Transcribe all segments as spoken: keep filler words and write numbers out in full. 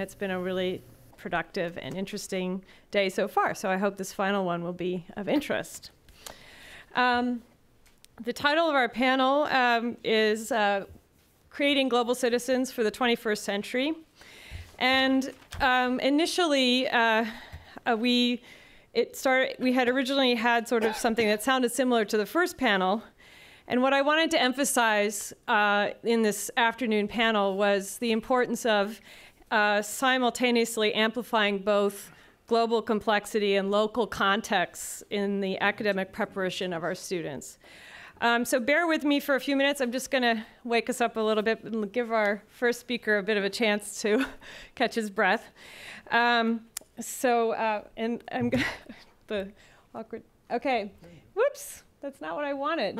It's been a really productive and interesting day so far, so I hope this final one will be of interest. Um, the title of our panel um, is uh, Creating Global Citizens for the twenty-first Century. And um, initially, uh, uh, we, it started, we had originally had sort of something that sounded similar to the first panel. And what I wanted to emphasize uh, in this afternoon panel was the importance of Uh, simultaneously amplifying both global complexity and local contexts in the academic preparation of our students. Um, so bear with me for a few minutes. I'm just going to wake us up a little bit and give our first speaker a bit of a chance to catch his breath. Um, so, uh, and I'm gonna, the awkward, okay, whoops, that's not what I wanted.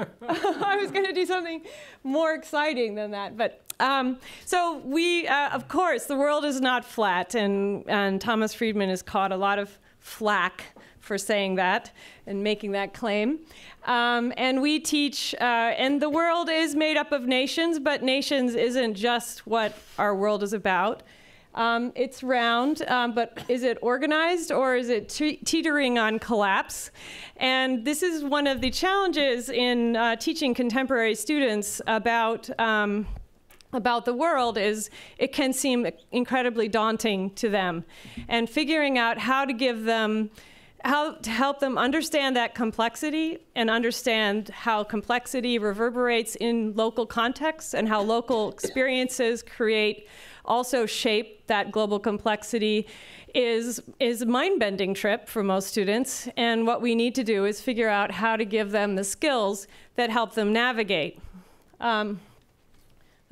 I was going to do something more exciting than that, but Um, so we, uh, of course, the world is not flat, and, and Thomas Friedman has caught a lot of flack for saying that and making that claim. Um, and we teach, uh, and the world is made up of nations, but nations isn't just what our world is about. Um, it's round, um, but is it organized or is it te teetering on collapse? And this is one of the challenges in uh, teaching contemporary students about um, about the world is it can seem incredibly daunting to them, and figuring out how to give them, how to help them understand that complexity and understand how complexity reverberates in local contexts and how local experiences create, also shape that global complexity is, is a mind-bending trip for most students. And what we need to do is figure out how to give them the skills that help them navigate. Um,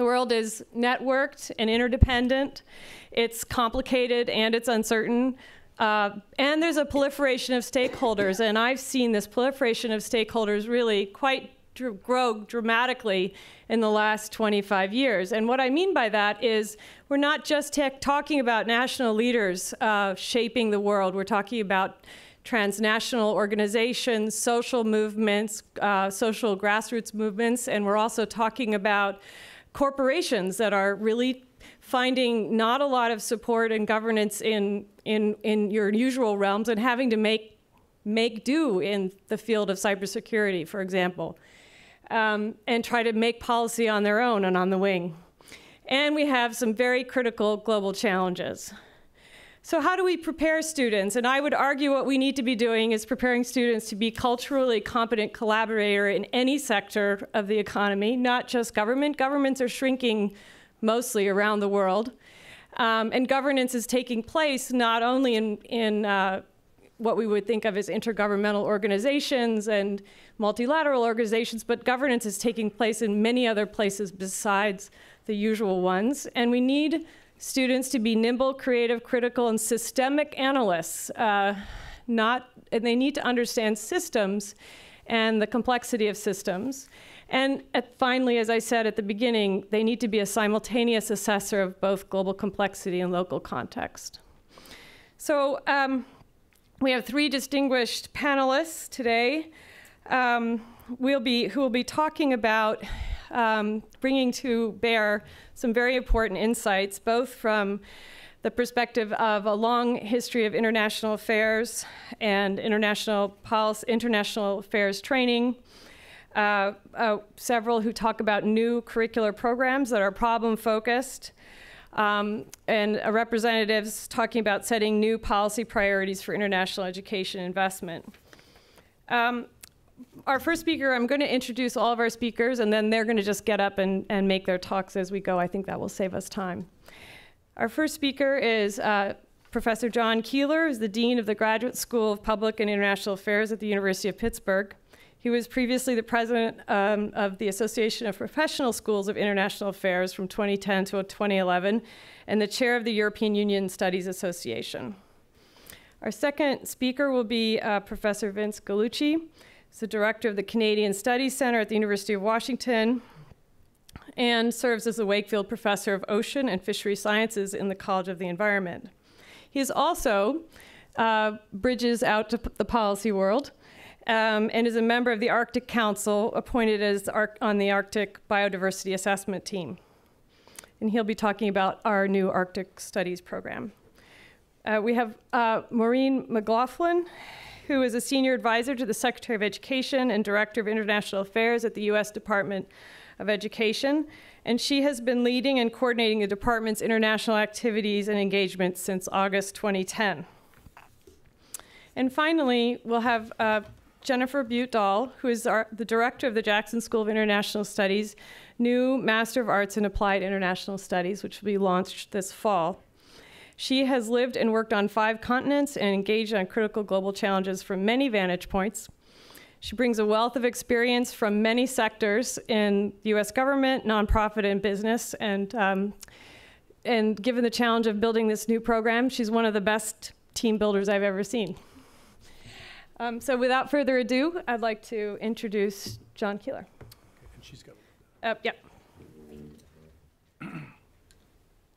The world is networked and interdependent. It's complicated and it's uncertain. Uh, and there's a proliferation of stakeholders. And I've seen this proliferation of stakeholders really quite dr- grow dramatically in the last twenty-five years. And what I mean by that is we're not just tech talking about national leaders uh, shaping the world. We're talking about transnational organizations, social movements, uh, social grassroots movements. And we're also talking about corporations that are really finding not a lot of support and governance in, in, in your usual realms and having to make, make do in the field of cybersecurity, for example, um, and try to make policy on their own and on the wing. And we have some very critical global challenges. So how do we prepare students? And I would argue what we need to be doing is preparing students to be culturally competent collaborator in any sector of the economy, not just government. Governments are shrinking mostly around the world. Um, and governance is taking place not only in, in uh, what we would think of as intergovernmental organizations and multilateral organizations, but governance is taking place in many other places besides the usual ones. And we need students to be nimble, creative, critical, and systemic analysts. Uh, not, and they need to understand systems and the complexity of systems. And at, finally, as I said at the beginning, they need to be a simultaneous assessor of both global complexity and local context. So um, we have three distinguished panelists today um, we'll be, who will be talking about Um, bringing to bear some very important insights, both from the perspective of a long history of international affairs and international policy, international affairs training, uh, uh, several who talk about new curricular programs that are problem-focused, um, and uh, representatives talking about setting new policy priorities for international education investment. Um, Our first speaker, I'm going to introduce all of our speakers, and then they're going to just get up and, and make their talks as we go. I think that will save us time. Our first speaker is uh, Professor John Keeler, who's the Dean of the Graduate School of Public and International Affairs at the University of Pittsburgh. He was previously the president um, of the Association of Professional Schools of International Affairs from twenty ten to twenty eleven, and the chair of the European Union Studies Association. Our second speaker will be uh, Professor Vince Gallucci. He's the director of the Canadian Studies Center at the University of Washington and serves as the Wakefield Professor of Ocean and Fishery Sciences in the College of the Environment. He is also uh, bridges out to the policy world um, and is a member of the Arctic Council, appointed as Ar- on the Arctic Biodiversity Assessment Team. and he'll be talking about our new Arctic Studies program. Uh, we have uh, Maureen McLaughlin, who is a senior advisor to the Secretary of Education and Director of International Affairs at the U S Department of Education, and she has been leading and coordinating the department's international activities and engagements since August twenty ten. And finally, we'll have uh, Jennifer Bute Dahl, who is our, the director of the Jackson School of International Studies, new Master of Arts in Applied International Studies, which will be launched this fall. She has lived and worked on five continents and engaged on critical global challenges from many vantage points. She brings a wealth of experience from many sectors in U S government, nonprofit, and business. And, um, and given the challenge of building this new program, she's one of the best team builders I've ever seen. Um, so without further ado, I'd like to introduce John Keeler. Okay, and she's got uh, yeah. You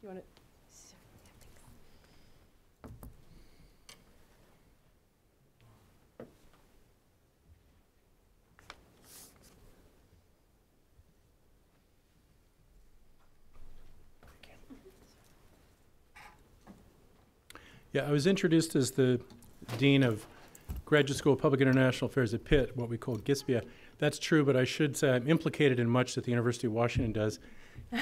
want to? Yeah, I was introduced as the Dean of Graduate School of Public International Affairs at Pitt, what we call GISPIA. That's true, but I should say I'm implicated in much that the University of Washington does,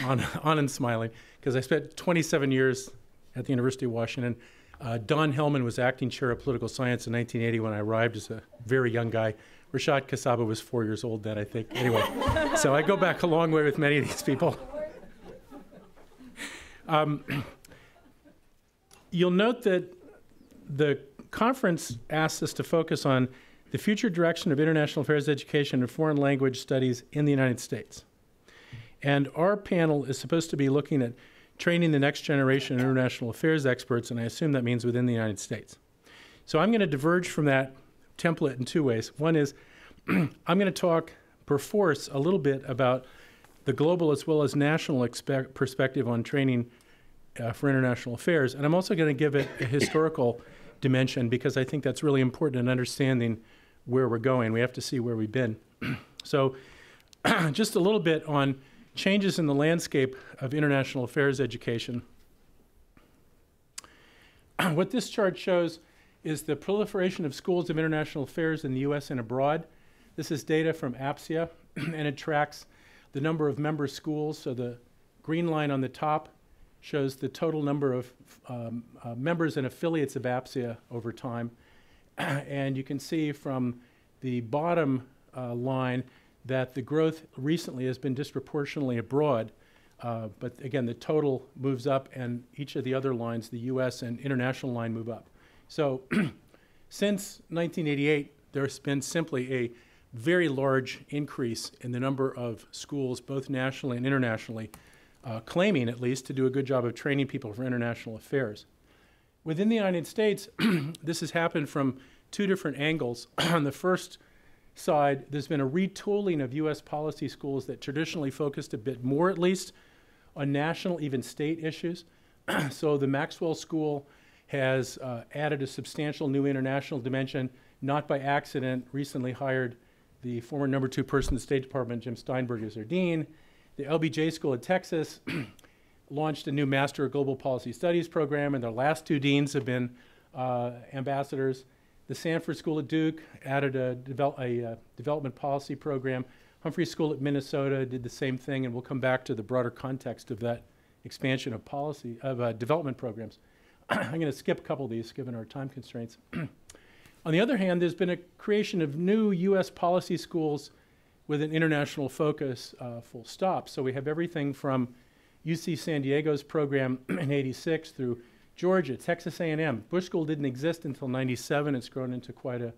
on, on and smiling, because I spent twenty-seven years at the University of Washington. Uh, Don Hellman was acting chair of political science in nineteen eighty when I arrived as a very young guy. Resat Kasaba was four years old then, I think. Anyway, so I go back a long way with many of these people. Um, You'll note that the conference asks us to focus on the future direction of international affairs education and foreign language studies in the United States. And our panel is supposed to be looking at training the next generation of international affairs experts, and I assume that means within the United States. So I'm going to diverge from that template in two ways. One is I'm going to talk perforce a little bit about the global as well as national perspective on training Uh, for international affairs, and I'm also going to give it a historical dimension because I think that's really important in understanding where we're going. We have to see where we've been. So just a little bit on changes in the landscape of international affairs education. What this chart shows is the proliferation of schools of international affairs in the U S and abroad. This is data from APSIA, and it tracks the number of member schools. So the green line on the top shows the total number of um, uh, members and affiliates of APSIA over time. And you can see from the bottom uh, line that the growth recently has been disproportionately abroad. Uh, but again, the total moves up, and each of the other lines, the U S and international line, move up. So since nineteen eighty-eight, there's been simply a very large increase in the number of schools, both nationally and internationally, Uh, claiming, at least, to do a good job of training people for international affairs. Within the United States, this has happened from two different angles. On the first side, there's been a retooling of U S policy schools that traditionally focused a bit more, at least, on national, even state issues. So the Maxwell School has uh, added a substantial new international dimension, not by accident, recently hired the former number two person in the State Department, Jim Steinberg, as their dean. The L B J School in Texas launched a new Master of Global Policy Studies program, and their last two deans have been uh, ambassadors. The Sanford School at Duke added a, devel a uh, development policy program. Humphrey School at Minnesota did the same thing, and we'll come back to the broader context of that expansion of policy of uh, development programs. I'm going to skip a couple of these, given our time constraints. On the other hand, there's been a creation of new U S policy schools with an international focus, uh, full stop. So we have everything from U C San Diego's program in eighty-six through Georgia, Texas A and M. Bush School didn't exist until ninety-seven. It's grown into quite an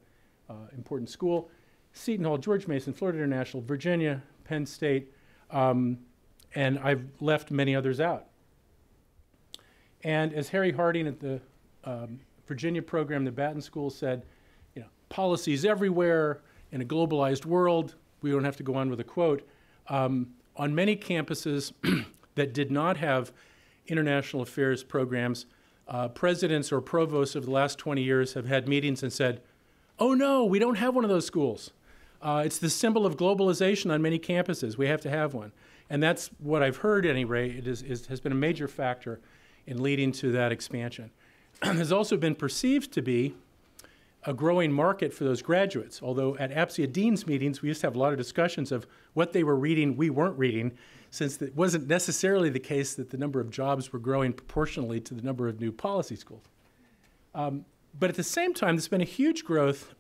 uh, important school. Seton Hall, George Mason, Florida International, Virginia, Penn State, um, and I've left many others out. And as Harry Harding at the um, Virginia program, the Batten School, said, you know, policies everywhere in a globalized world. We don't have to go on with a quote. Um, on many campuses that did not have international affairs programs, uh, presidents or provosts of the last twenty years have had meetings and said, oh no, we don't have one of those schools. Uh, it's the symbol of globalization on many campuses. We have to have one. And that's what I've heard, at any rate, it is, is, has been a major factor in leading to that expansion. There's also been perceived to be a growing market for those graduates, although at APSIA Dean's meetings, we used to have a lot of discussions of what they were reading we weren't reading, since it wasn't necessarily the case that the number of jobs were growing proportionally to the number of new policy schools. Um, but at the same time, there's been a huge growth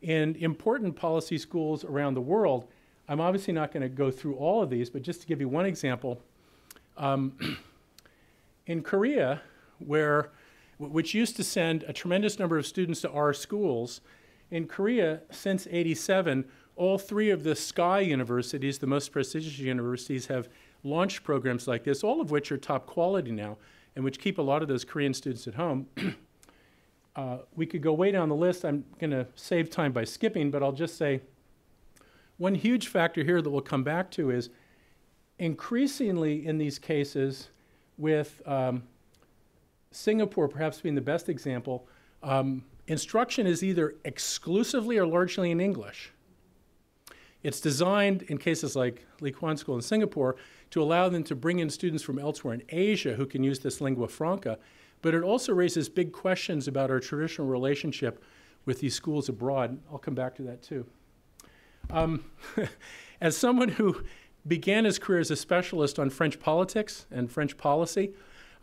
in important policy schools around the world. I'm obviously not going to go through all of these, but just to give you one example, um, in Korea, where which used to send a tremendous number of students to our schools. In Korea, since eighty-seven, all three of the Sky universities, the most prestigious universities, have launched programs like this, all of which are top quality now, and which keep a lot of those Korean students at home. uh, we could go way down the list. I'm going to save time by skipping, but I'll just say one huge factor here that we'll come back to is increasingly in these cases with um, Singapore perhaps being the best example, um, instruction is either exclusively or largely in English. It's designed, in cases like Lee Kuan School in Singapore, to allow them to bring in students from elsewhere in Asia who can use this lingua franca, but it also raises big questions about our traditional relationship with these schools abroad. I'll come back to that too. Um, as someone who began his career as a specialist on French politics and French policy,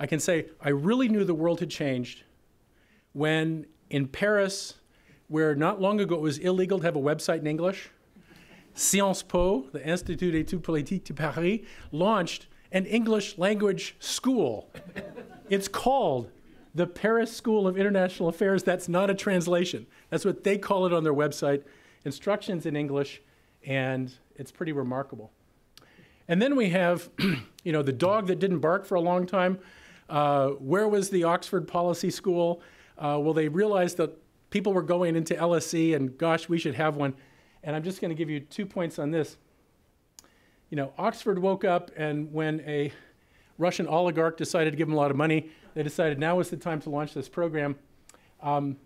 I can say I really knew the world had changed when in Paris, where not long ago it was illegal to have a website in English, Sciences Po, the Institut d'études politiques de Paris, launched an English language school. It's called the Paris School of International Affairs. That's not a translation. That's what they call it on their website. Instructions in English, and it's pretty remarkable. And then we have, you know, the dog that didn't bark for a long time. Uh, where was the Oxford Policy School? Uh, well, they realized that people were going into L S E, and gosh, we should have one. And I'm just going to give you two points on this. You know, Oxford woke up, and when a Russian oligarch decided to give them a lot of money, they decided now was the time to launch this program. Um,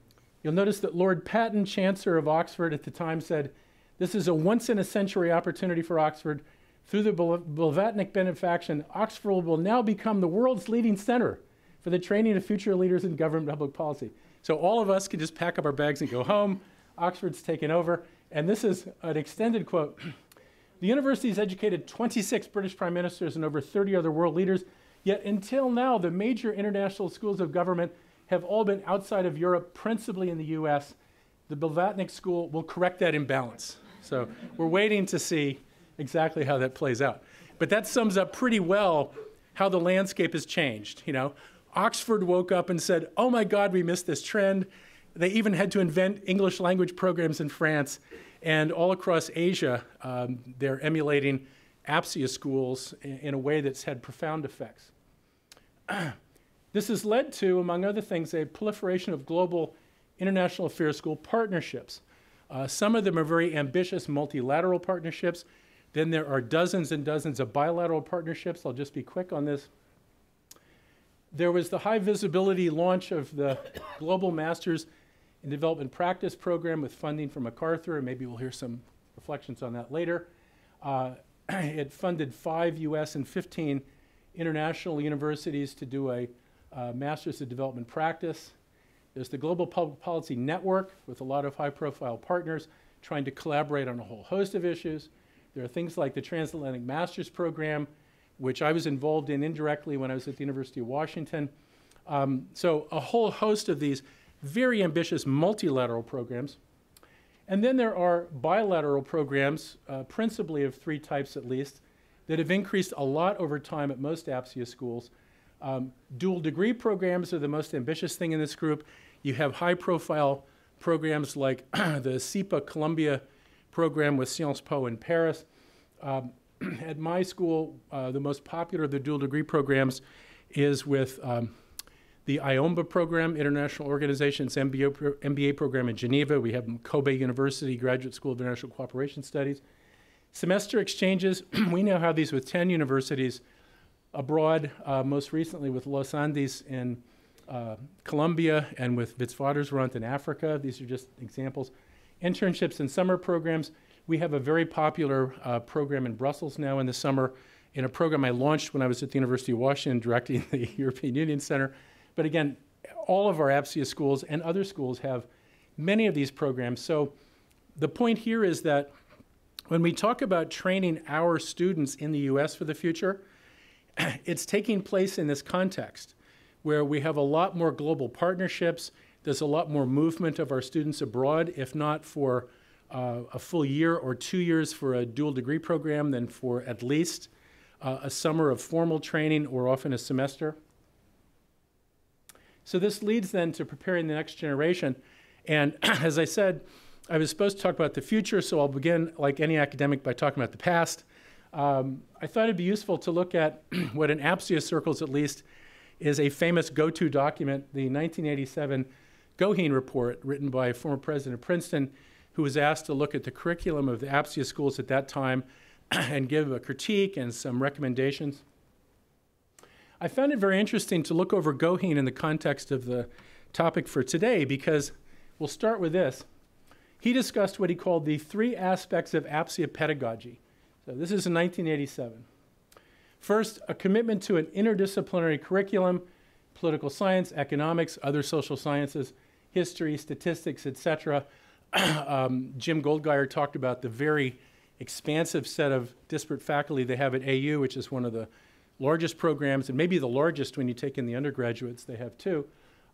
you'll notice that Lord Patton, Chancellor of Oxford at the time, said, this is a once-in-a-century opportunity for Oxford. Through the Blavatnik benefaction, Oxford will now become the world's leading center for the training of future leaders in government and public policy. So all of us can just pack up our bags and go home. Oxford's taken over. And this is an extended quote. The university's educated twenty-six British prime ministers and over thirty other world leaders. Yet until now, the major international schools of government have all been outside of Europe, principally in the U S. The Blavatnik School will correct that imbalance. So we're waiting to see exactly how that plays out. But that sums up pretty well how the landscape has changed. You know, Oxford woke up and said, oh my God, we missed this trend. They even had to invent English language programs in France. And all across Asia, um, they're emulating APSIA schools in, in a way that's had profound effects. This has led to, among other things, a proliferation of global international affairs school partnerships. Uh, some of them are very ambitious multilateral partnerships. Then there are dozens and dozens of bilateral partnerships. I'll just be quick on this. There was the high visibility launch of the Global Masters in Development Practice program with funding from MacArthur. Maybe we'll hear some reflections on that later. Uh, it funded five U S and fifteen international universities to do a uh, Masters of Development Practice. There's the Global Public Policy Network with a lot of high profile partners trying to collaborate on a whole host of issues. There are things like the Transatlantic Masters Program, which I was involved in indirectly when I was at the University of Washington. Um, so a whole host of these very ambitious multilateral programs. And then there are bilateral programs, uh, principally of three types at least, that have increased a lot over time at most APSIA schools. Um, dual degree programs are the most ambitious thing in this group. You have high profile programs like the SIPA Columbia program with Sciences Po in Paris. Um, at my school, uh, the most popular of the dual degree programs is with um, the IOMBA program, International Organization's M B A program in Geneva. We have Kobe University Graduate School of International Cooperation Studies. Semester exchanges, we now have these with ten universities abroad, uh, most recently with Los Andes in uh, Colombia and with Witwatersrand in Africa. These are just examples. Internships and summer programs. We have a very popular uh, program in Brussels now in the summer, in a program I launched when I was at the University of Washington directing the European Union Center. But again, all of our APSIA schools and other schools have many of these programs. So the point here is that when we talk about training our students in the U S for the future, it's taking place in this context where we have a lot more global partnerships. There's a lot more movement of our students abroad, if not for uh, a full year or two years for a dual degree program, then for at least uh, a summer of formal training or often a semester. So this leads then to preparing the next generation. And as I said, I was supposed to talk about the future, so I'll begin, like any academic, by talking about the past. Um, I thought it'd be useful to look at what in APSIA circles, at least, is a famous go-to document, the nineteen eighty-seven Goheen report written by former president of Princeton, who was asked to look at the curriculum of the APSIA schools at that time and give a critique and some recommendations. I found it very interesting to look over Goheen in the context of the topic for today, because we'll start with this. He discussed what he called the three aspects of APSIA pedagogy. So this is in nineteen eighty-seven. First, a commitment to an interdisciplinary curriculum, political science, economics, other social sciences, history, statistics, et cetera. um, Jim Goldgeier talked about the very expansive set of disparate faculty they have at A U, which is one of the largest programs, and maybe the largest when you take in the undergraduates, they have too.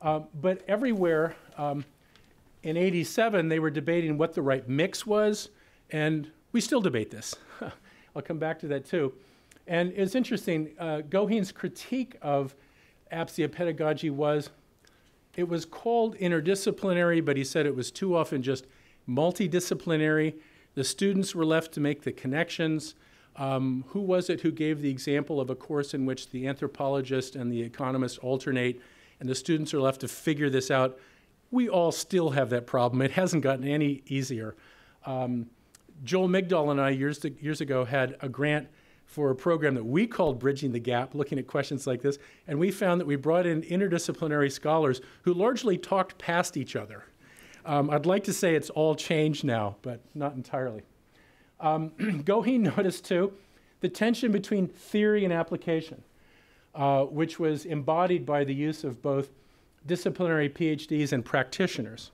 Um, but everywhere, um, in eighty-seven, they were debating what the right mix was, and we still debate this. I'll come back to that too. And it's interesting, uh, Goheen's critique of APSIA pedagogy was, it was called interdisciplinary, but he said it was too often just multidisciplinary. The students were left to make the connections. Um, who was it who gave the example of a course in which the anthropologist and the economist alternate, and the students are left to figure this out? We all still have that problem. It hasn't gotten any easier. Um, Joel Migdal and I years, to, years ago had a grant for a program that we called Bridging the Gap, looking at questions like this, and we found that we brought in interdisciplinary scholars who largely talked past each other. Um, I'd like to say it's all changed now, but not entirely. Um, Goheen noticed, too, the tension between theory and application, uh, which was embodied by the use of both disciplinary PhDs and practitioners.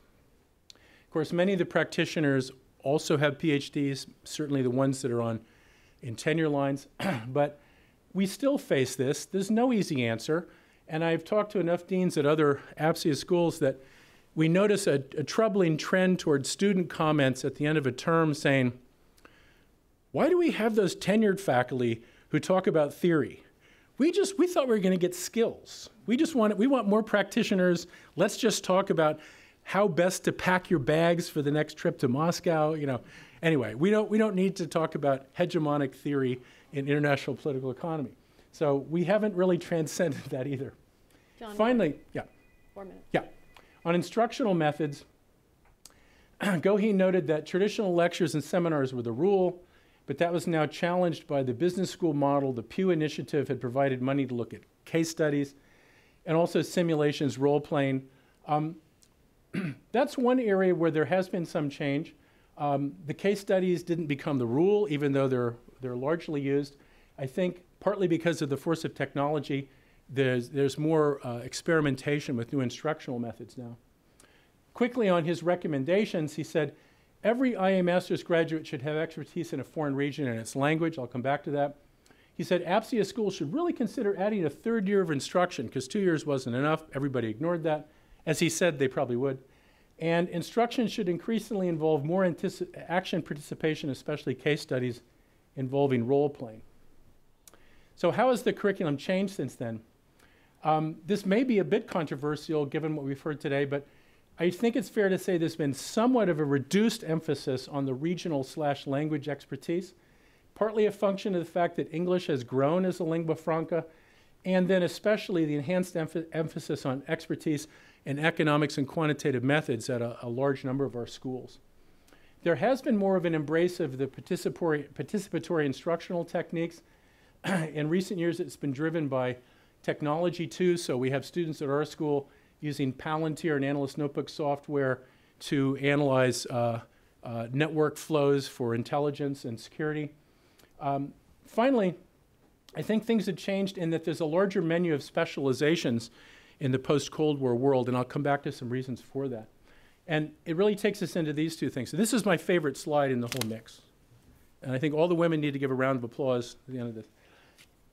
Of course, many of the practitioners also have PhDs, certainly the ones that are on in tenure lines, but we still face this. There's no easy answer, and I've talked to enough deans at other APSIA schools that we notice a, a troubling trend towards student comments at the end of a term saying, why do we have those tenured faculty who talk about theory? We just, we thought we were going to get skills. We just want, we want more practitioners. Let's just talk about how best to pack your bags for the next trip to Moscow, you know. Anyway, we don't, we don't need to talk about hegemonic theory in international political economy. So we haven't really transcended that either. John, finally, yeah. Four minutes. Yeah. On instructional methods, Goheen noted that traditional lectures and seminars were the rule, but that was now challenged by the business school model. The Pew Initiative had provided money to look at case studies and also simulations, role-playing. Um, that's one area where there has been some change. Um, the case studies didn't become the rule, even though they're, they're largely used. I think partly because of the force of technology, there's, there's more uh, experimentation with new instructional methods now. Quickly on his recommendations, he said, every I A master's graduate should have expertise in a foreign region and its language. I'll come back to that. He said APSIA schools should really consider adding a third year of instruction, because two years wasn't enough. Everybody ignored that. As he said, they probably would. And instruction should increasingly involve more action participation, especially case studies involving role playing. So how has the curriculum changed since then? Um, this may be a bit controversial given what we've heard today, but I think it's fair to say there's been somewhat of a reduced emphasis on the regional slash language expertise, partly a function of the fact that English has grown as a lingua franca, and then especially the enhanced emph emphasis on expertise in economics and quantitative methods at a, a large number of our schools. There has been more of an embrace of the participatory, participatory instructional techniques. In recent years, it's been driven by technology too, so we have students at our school using Palantir and Analyst Notebook software to analyze uh, uh, network flows for intelligence and security. Um, finally, I think things have changed in that there's a larger menu of specializations in the post-Cold War world, and I'll come back to some reasons for that. And it really takes us into these two things. So this is my favorite slide in the whole mix. And I think all the women need to give a round of applause at the end of this.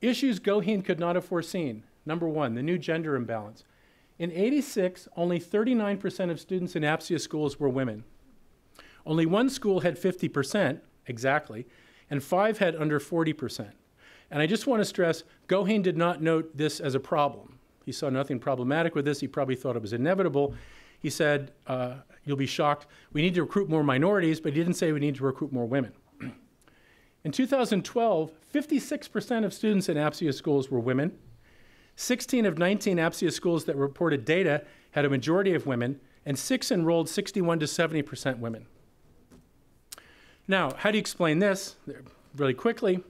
Issues Goheen could not have foreseen. Number one, the new gender imbalance. In eighty-six, only thirty-nine percent of students in APSIA schools were women. Only one school had fifty percent, exactly, and five had under forty percent. And I just want to stress, Goheen did not note this as a problem. He saw nothing problematic with this. He probably thought it was inevitable. He said, uh, you'll be shocked, we need to recruit more minorities, but he didn't say we need to recruit more women. In two thousand twelve, fifty-six percent of students in APSIA schools were women. sixteen of nineteen APSIA schools that reported data had a majority of women, and six enrolled sixty-one to seventy percent women. Now, how do you explain this? Really quickly,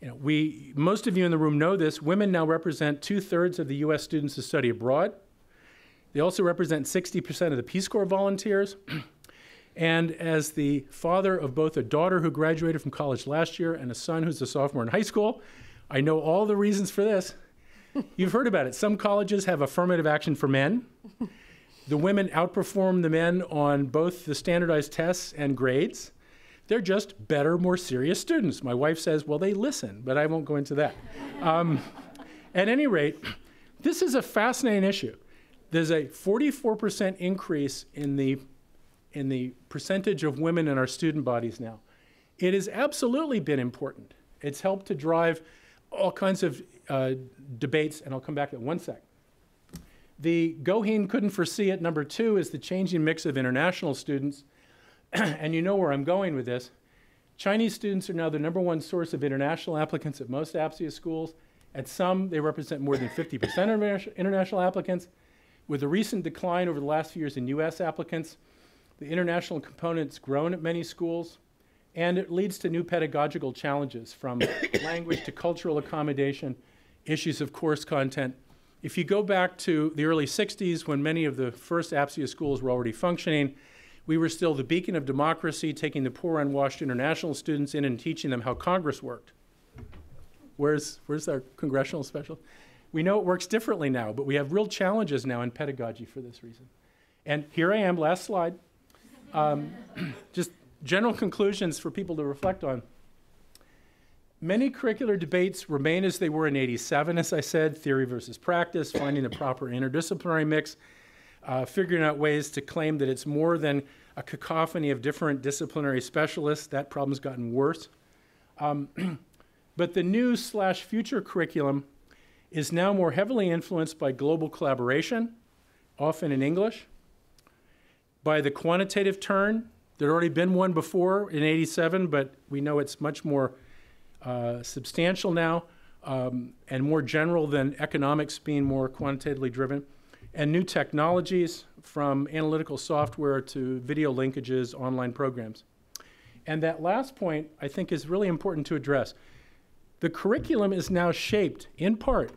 you know, we, most of you in the room know this, women now represent two-thirds of the U S students who study abroad. They also represent sixty percent of the Peace Corps volunteers. And as the father of both a daughter who graduated from college last year and a son who's a sophomore in high school, I know all the reasons for this. You've heard about it. Some colleges have affirmative action for men. The women outperform the men on both the standardized tests and grades. They're just better, more serious students. My wife says, well, they listen, but I won't go into that. Um, at any rate, this is a fascinating issue. There's a forty-four percent increase in the in the percentage of women in our student bodies now. It has absolutely been important. It's helped to drive all kinds of uh, debates, and I'll come back to that in one sec. The Goheen couldn't foresee it. Number two is the changing mix of international students, and you know where I'm going with this. Chinese students are now the number one source of international applicants at most APSIA schools. At some, they represent more than fifty percent of international applicants. With the recent decline over the last few years in U S applicants, the international component's grown at many schools, and it leads to new pedagogical challenges from language to cultural accommodation, issues of course content. If you go back to the early sixties, when many of the first APSIA schools were already functioning, we were still the beacon of democracy, taking the poor unwashed international students in and teaching them how Congress worked. Where's, where's our congressional special? We know it works differently now, but we have real challenges now in pedagogy for this reason. And here I am, last slide. Um, just general conclusions for people to reflect on. Many curricular debates remain as they were in eighty-seven, as I said, theory versus practice, finding the proper interdisciplinary mix, uh, figuring out ways to claim that it's more than a cacophony of different disciplinary specialists. That problem's gotten worse. Um, but the new slash future curriculum is now more heavily influenced by global collaboration, often in English, by the quantitative turn. There'd already been one before in eighty-seven, but we know it's much more uh, substantial now um, and more general than economics being more quantitatively driven. And new technologies, from analytical software to video linkages, online programs. And that last point, I think, is really important to address. The curriculum is now shaped, in part,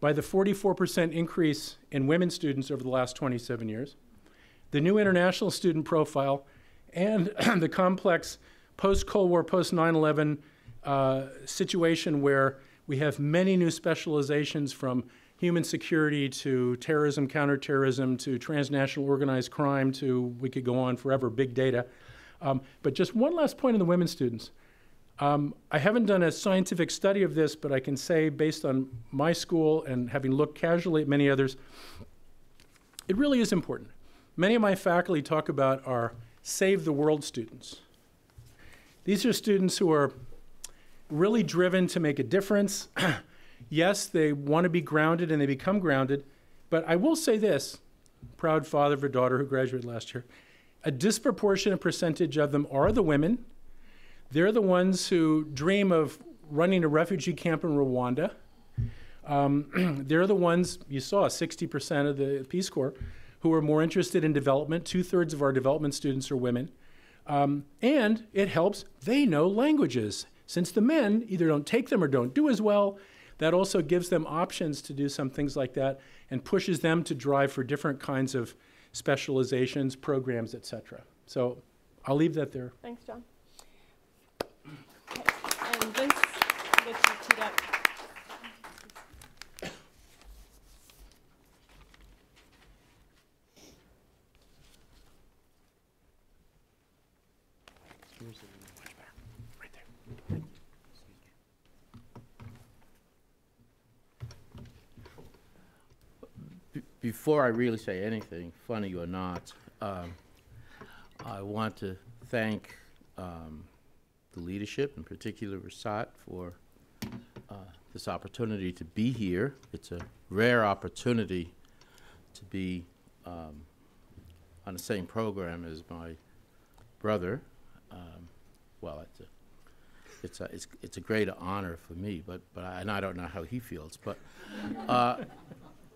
by the forty-four percent increase in women students over the last twenty-seven years, the new international student profile, and the complex post-Cold War, post nine eleven uh, situation where we have many new specializations, from human security to terrorism, counterterrorism, to transnational organized crime, to, we could go on forever, big data. Um, but just one last point on the women students. Um, I haven't done a scientific study of this, but I can say, based on my school and having looked casually at many others, it really is important. Many of my faculty talk about our Save the World students. These are students who are really driven to make a difference. Yes, they want to be grounded and they become grounded, but I will say this, proud father of a daughter who graduated last year, a disproportionate percentage of them are the women. They're the ones who dream of running a refugee camp in Rwanda. Um, they're the ones, you saw sixty percent of the Peace Corps, who are more interested in development. Two-thirds of our development students are women. Um, and it helps, they know languages. Since the men either don't take them or don't do as well, that also gives them options to do some things like that and pushes them to drive for different kinds of specializations, programs, et cetera. So I'll leave that there. Thanks, John. Okay. And Vince, I'll get you teed up. Before I really say anything, funny or not, um, I want to thank um, the leadership, in particular Resat, for uh, this opportunity to be here. It's a rare opportunity to be um, on the same program as my brother. Um, well, it's a, it's, a, it's, it's a great honor for me, but, but I, and I don't know how he feels, but. Uh,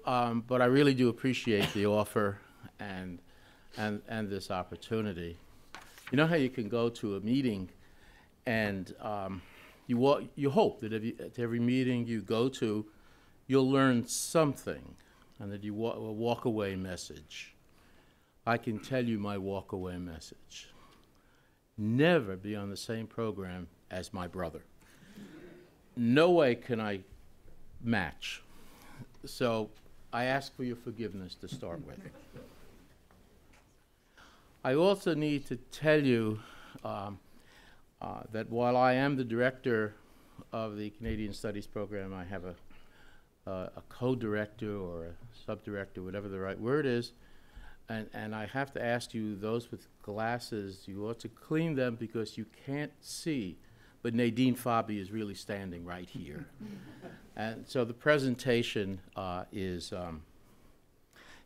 Um, but I really do appreciate the offer and, and, and this opportunity. You know how you can go to a meeting and um, you, wa you hope that if you, at every meeting you go to, you'll learn something and that you wa a walk-away message. I can tell you my walk-away message. Never be on the same program as my brother. No way can I match. So I ask for your forgiveness to start with. I also need to tell you um, uh, that while I am the director of the Canadian Studies Program, I have a, uh, a co-director or a sub-director, whatever the right word is, and, and I have to ask you, those with glasses, you ought to clean them because you can't see, but Nadine Fabi is really standing right here. And so the presentation uh, is, um,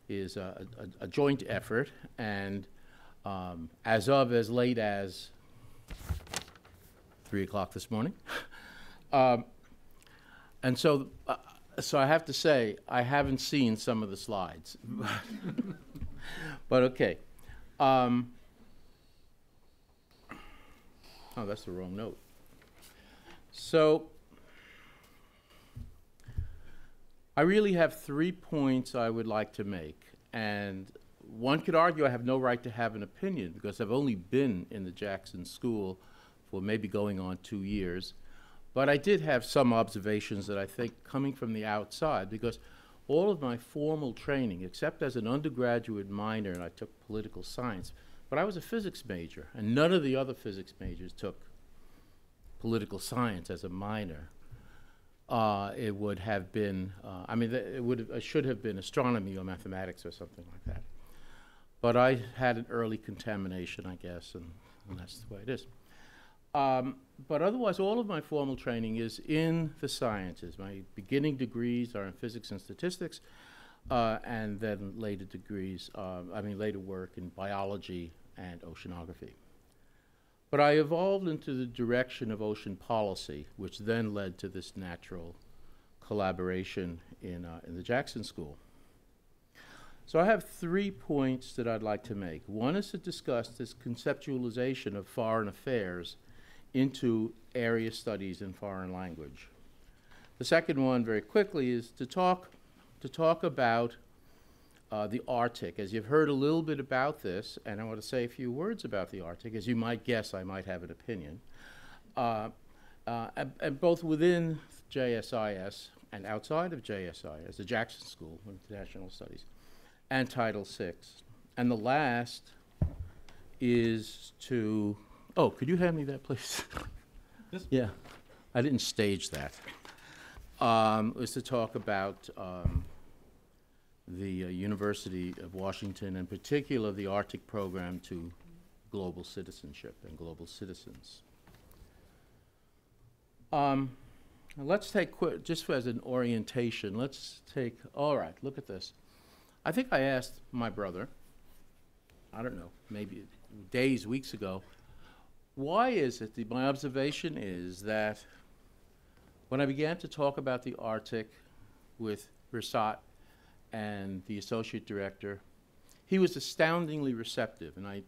is a, a, a joint effort, and um, as of as late as three o'clock this morning. um, and so, uh, so I have to say, I haven't seen some of the slides. But okay. Um, oh, that's the wrong note. So, I really have three points I would like to make, and one could argue I have no right to have an opinion because I've only been in the Jackson School for maybe going on two years, but I did have some observations that I think coming from the outside, because all of my formal training, except as an undergraduate minor, and I took political science, but I was a physics major, and none of the other physics majors took political science as a minor. Uh, it would have been, uh, I mean, it would have, it should have been astronomy or mathematics or something like that. But I had an early contamination, I guess, and, and that's the way it is. Um, but otherwise, all of my formal training is in the sciences. My beginning degrees are in physics and statistics, uh, and then later degrees, uh, I mean, later work in biology and oceanography. But I evolved into the direction of ocean policy, which then led to this natural collaboration in, uh, in the Jackson School. So I have three points that I'd like to make. One is to discuss this conceptualization of foreign affairs into area studies in foreign language. The second one, very quickly, is to talk, to talk about Uh, the Arctic. As you've heard a little bit about this, and I want to say a few words about the Arctic, as you might guess, I might have an opinion, uh, uh, and, and both within J S I S and outside of J S I S, the Jackson School of International Studies, and Title six. And the last is to, oh, could you hand me that, please? Yeah, I didn't stage that. Um, is to talk about um, the uh, University of Washington, in particular the Arctic program to global citizenship and global citizens. Um, let's take, quick, just as an orientation, let's take, all right, look at this. I think I asked my brother, I don't know, maybe days, weeks ago, why is it, the, my observation is that when I began to talk about the Arctic with Resat and the associate director, he was astoundingly receptive, and I,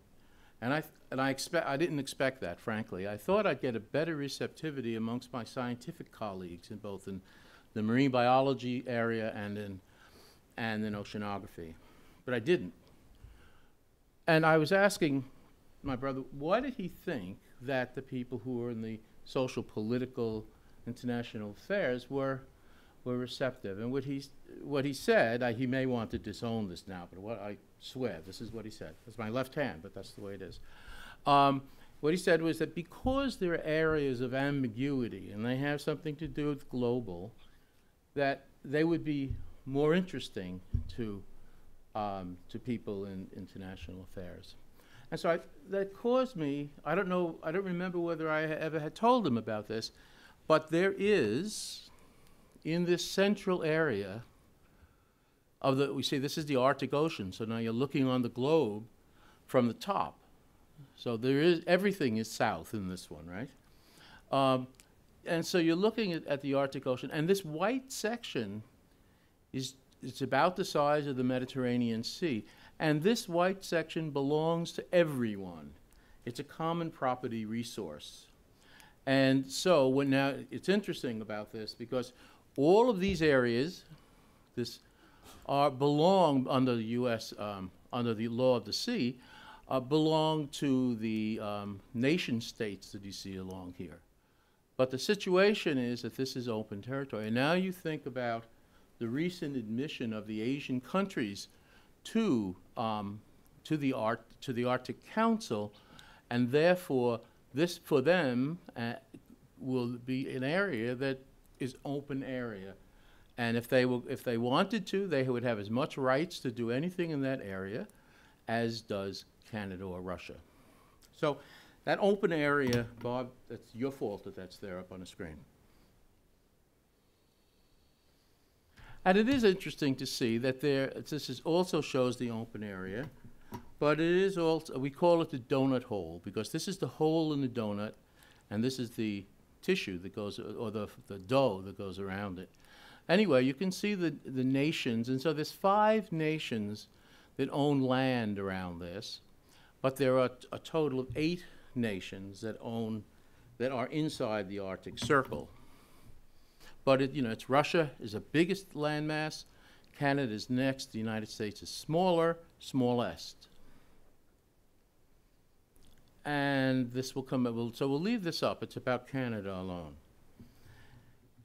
and I, and I expect I didn't expect that. Frankly, I thought I'd get a better receptivity amongst my scientific colleagues in both in the marine biology area and in, and in oceanography, but I didn't. And I was asking my brother, why did he think that the people who were in the social, political, international affairs were were receptive? And what he, what he said, I, he may want to disown this now, but what I swear, this is what he said. It's my left hand, but that's the way it is. Um, what he said was that because there are areas of ambiguity and they have something to do with global, that they would be more interesting to, um, to people in international affairs. And so I, that caused me, I don't know, I don't remember whether I ever had told him about this, but there is, in this central area of the, we see this is the Arctic Ocean, so now you're looking on the globe from the top. So there is, everything is south in this one, right? Um, and so you're looking at, at the Arctic Ocean, and this white section is, it's about the size of the Mediterranean Sea. And this white section belongs to everyone. It's a common property resource. And so when now it's interesting about this because all of these areas this are belong under the U S um, under the law of the sea uh, belong to the um, nation states that you see along here. But the situation is that this is open territory. And now you think about the recent admission of the Asian countries to um, to the Art to the Arctic Council, and therefore this for them uh, will be an area that is open area, and if they will, if they wanted to, they would have as much rights to do anything in that area as does Canada or Russia. So that open area, Bob, that's your fault that that's there up on the screen. And it is interesting to see that there, this is also shows the open area, but it is also, we call it the donut hole because this is the hole in the donut and this is the tissue that goes, or the, the dough that goes around it. Anyway, you can see the, the nations, and so there's five nations that own land around this, but there are a total of eight nations that own, that are inside the Arctic Circle. But it, you know, it's Russia is the biggest landmass, Canada is next, the United States is smaller, smallest. And this will come up, we'll, so we'll leave this up, it's about Canada alone.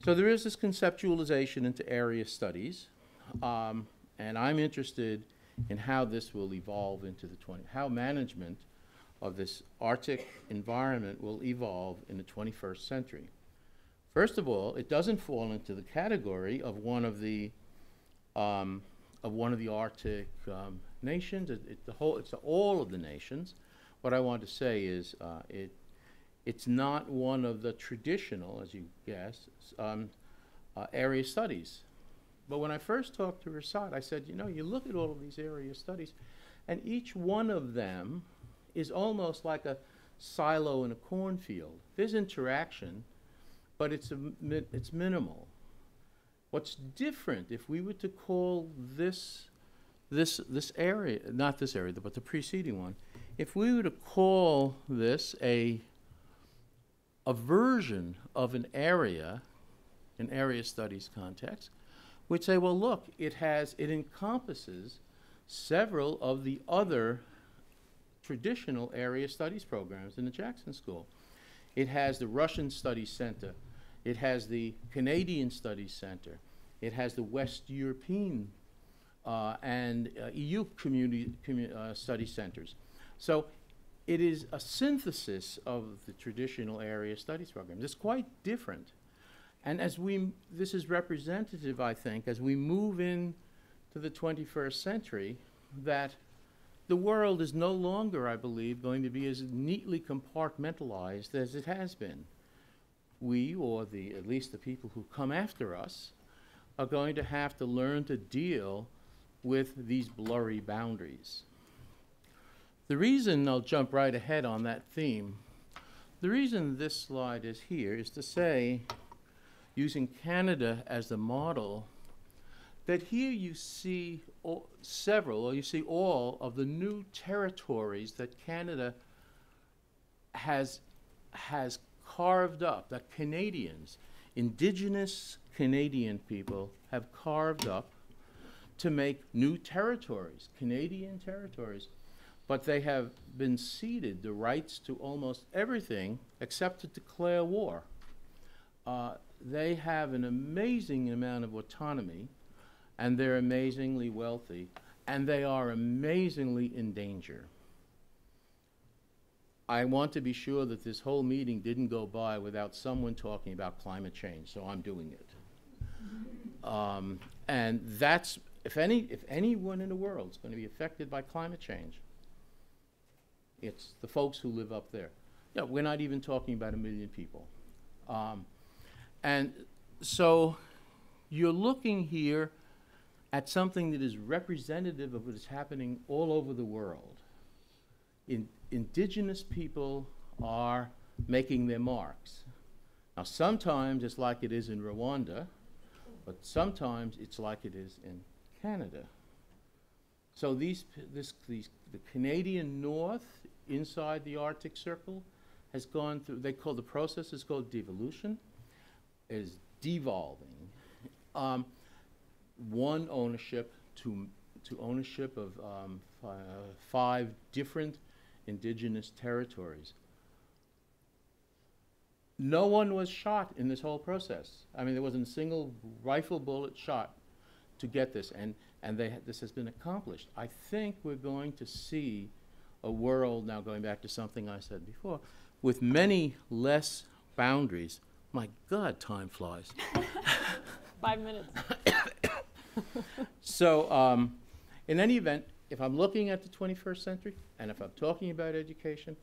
So there is this conceptualization into area studies, um, and I'm interested in how this will evolve into the twentieth, how management of this Arctic environment will evolve in the twenty-first century. First of all, it doesn't fall into the category of one of the um, of one of the Arctic um, nations. It, it, the whole, it's all of the nations. What I want to say is, uh, it it's not one of the traditional, as you guess, um, uh, area studies. But when I first talked to Resat, I said, you know, you look at all of these area studies, and each one of them is almost like a silo in a cornfield. There's interaction, but it's, a, it's minimal. What's different, if we were to call this, this, this area, not this area, but the preceding one, if we were to call this a, a version of an area, an area studies context, we'd say, well, look, it has, it encompasses several of the other traditional area studies programs in the Jackson School. It has the Russian Studies Center. It has the Canadian Studies Center. It has the West European uh, and uh, E U community commu uh, study centers. So it is a synthesis of the traditional area studies programs. It's quite different. And as we, this is representative, I think, as we move into the twenty-first century, that the world is no longer, I believe, going to be as neatly compartmentalized as it has been. We, or the, at least the people who come after us, are going to have to learn to deal with these blurry boundaries. The reason, I'll jump right ahead on that theme, the reason this slide is here is to say, using Canada as the model, that here you see all, several, or you see all of the new territories that Canada has, has carved up, that Canadians, indigenous Canadian people have carved up to make new territories, Canadian territories. but they have been ceded the rights to almost everything except to declare war. Uh, they have an amazing amount of autonomy, and they're amazingly wealthy, and they are amazingly in danger. I want to be sure that this whole meeting didn't go by without someone talking about climate change, so I'm doing it. Um, and that's, if, any, if anyone in the world is going to be affected by climate change, it's the folks who live up there. No, we're not even talking about a million people. Um, and so you're looking here at something that is representative of what is happening all over the world. In, indigenous people are making their marks. Now, sometimes it's like it is in Rwanda, but sometimes it's like it is in Canada. So these, this, these, the Canadian North inside the Arctic Circle has gone through, they call the process is called devolution, is devolving. Um, one ownership to, to ownership of um, uh, five different indigenous territories. No one was shot in this whole process. I mean, there wasn't a single rifle bullet shot to get this, and, and they ha this has been accomplished. I think we're going to see a world, now going back to something I said before, with many less boundaries. My God, time flies. Five minutes. So um, in any event, if I'm looking at the twenty-first century, and if I'm talking about education,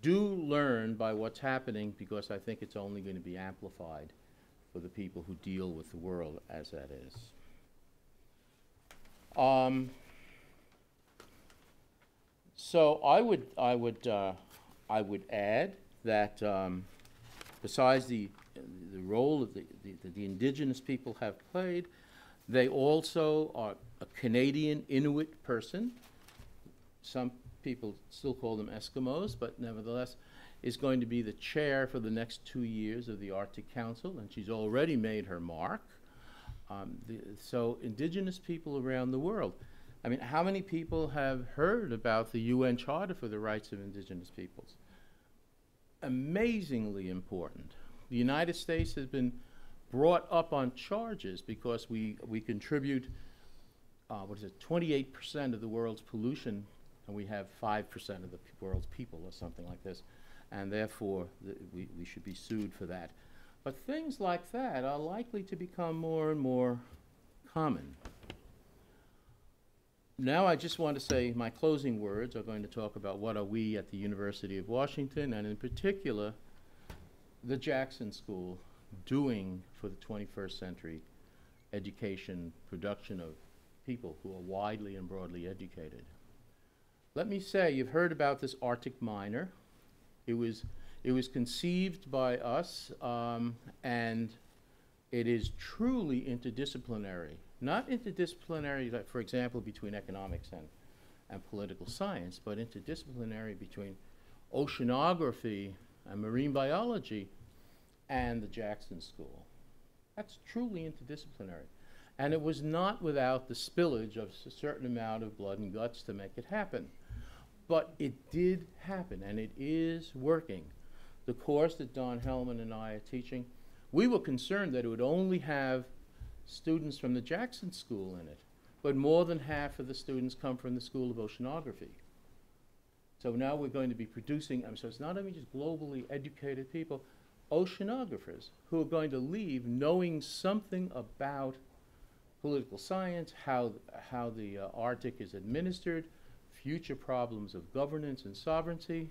do learn by what's happening, because I think it's only going to be amplified for the people who deal with the world as that is. Um, so I would, I would, uh, I would add that um, besides the, the role that the, the, the indigenous people have played, they also are a Canadian Inuit person. Some people still call them Eskimos, but nevertheless is going to be the chair for the next two years of the Arctic Council, and she's already made her mark. Um, the, so indigenous people around the world. I mean, how many people have heard about the U N Charter for the Rights of Indigenous Peoples? Amazingly important. The United States has been brought up on charges because we, we contribute, uh, what is it, twenty-eight percent of the world's pollution, and we have five percent of the pe world's people or something like this, and therefore th we, we should be sued for that. But things like that are likely to become more and more common. Now I just want to say my closing words are going to talk about what are we at the University of Washington, and in particular, the Jackson School, doing for the twenty-first century education, production of people who are widely and broadly educated. Let me say, you've heard about this Arctic Minor. It was It was conceived by us, um, and it is truly interdisciplinary. Not interdisciplinary, like, for example, between economics and, and political science, but interdisciplinary between oceanography and marine biology and the Jackson School. That's truly interdisciplinary. And it was not without the spillage of a certain amount of blood and guts to make it happen. But it did happen, and it is working. The course that Don Hellman and I are teaching, we were concerned that it would only have students from the Jackson School in it, but more than half of the students come from the School of Oceanography. So now we're going to be producing, um, so it's not only just globally educated people, oceanographers who are going to leave knowing something about political science, how, how the uh, Arctic is administered, future problems of governance and sovereignty.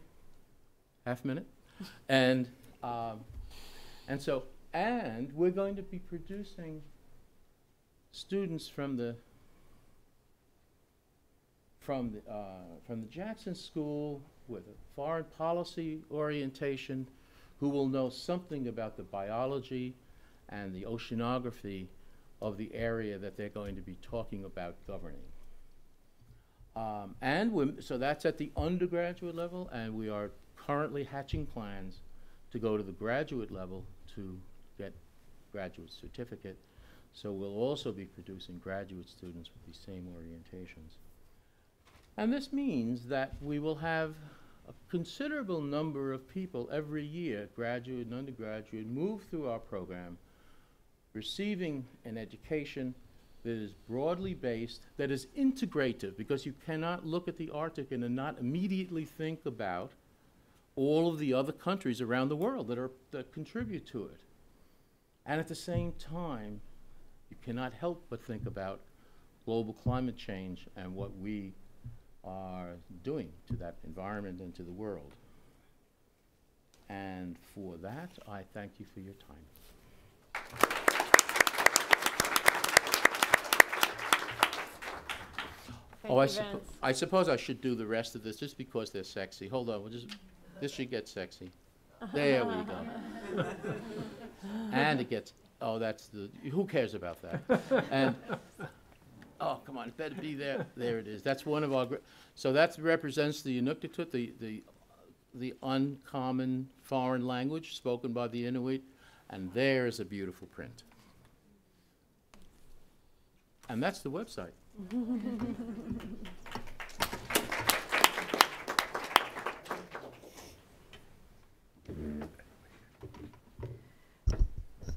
Half minute. And, um, and so, and we're going to be producing students from the, from the, uh, from the Jackson School with a foreign policy orientation who will know something about the biology and the oceanography of the area that they're going to be talking about governing. Um, and we're, so that's at the undergraduate level, and we are currently hatching plans to go to the graduate level to get graduate certificate. So we'll also be producing graduate students with these same orientations. And this means that we will have a considerable number of people every year, graduate and undergraduate, move through our program, receiving an education that is broadly based, that is integrative, because you cannot look at the Arctic and not immediately think about all of the other countries around the world that, are, that contribute to it. And at the same time, you cannot help but think about global climate change and what we are doing to that environment and to the world. And for that, I thank you for your time. Thank oh, I, suppo I suppose I should do the rest of this just because they're sexy. Hold on, we'll just, this should get sexy. There we go. And it gets, oh, that's the, who cares about that? And, oh, come on, it better be there. There it is. That's one of our, so that represents the Inuktitut, the, the, the uncommon foreign language spoken by the Inuit. And there is a beautiful print. And that's the website.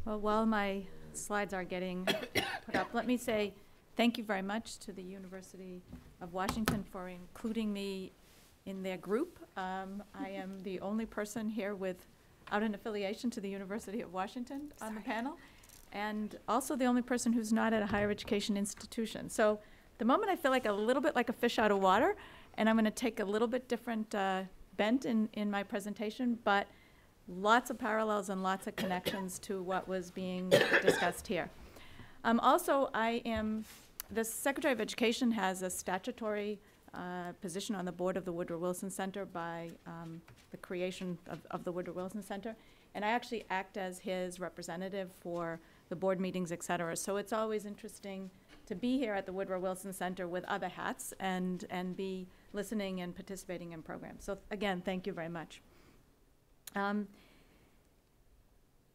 Well, while my slides are getting put up, let me say thank you very much to the University of Washington for including me in their group. Um, I am the only person here without an affiliation to the University of Washington Sorry. on the panel, and also the only person who's not at a higher education institution. So the moment I feel like a little bit like a fish out of water, and I'm going to take a little bit different uh, bent in, in my presentation, but lots of parallels and lots of connections to what was being discussed here. Um, also, I am, the Secretary of Education has a statutory uh, position on the board of the Woodrow Wilson Center by um, the creation of, of the Woodrow Wilson Center, and I actually act as his representative for the board meetings, et cetera. So it's always interesting to be here at the Woodrow Wilson Center with other hats and, and be listening and participating in programs. So again, thank you very much. Um,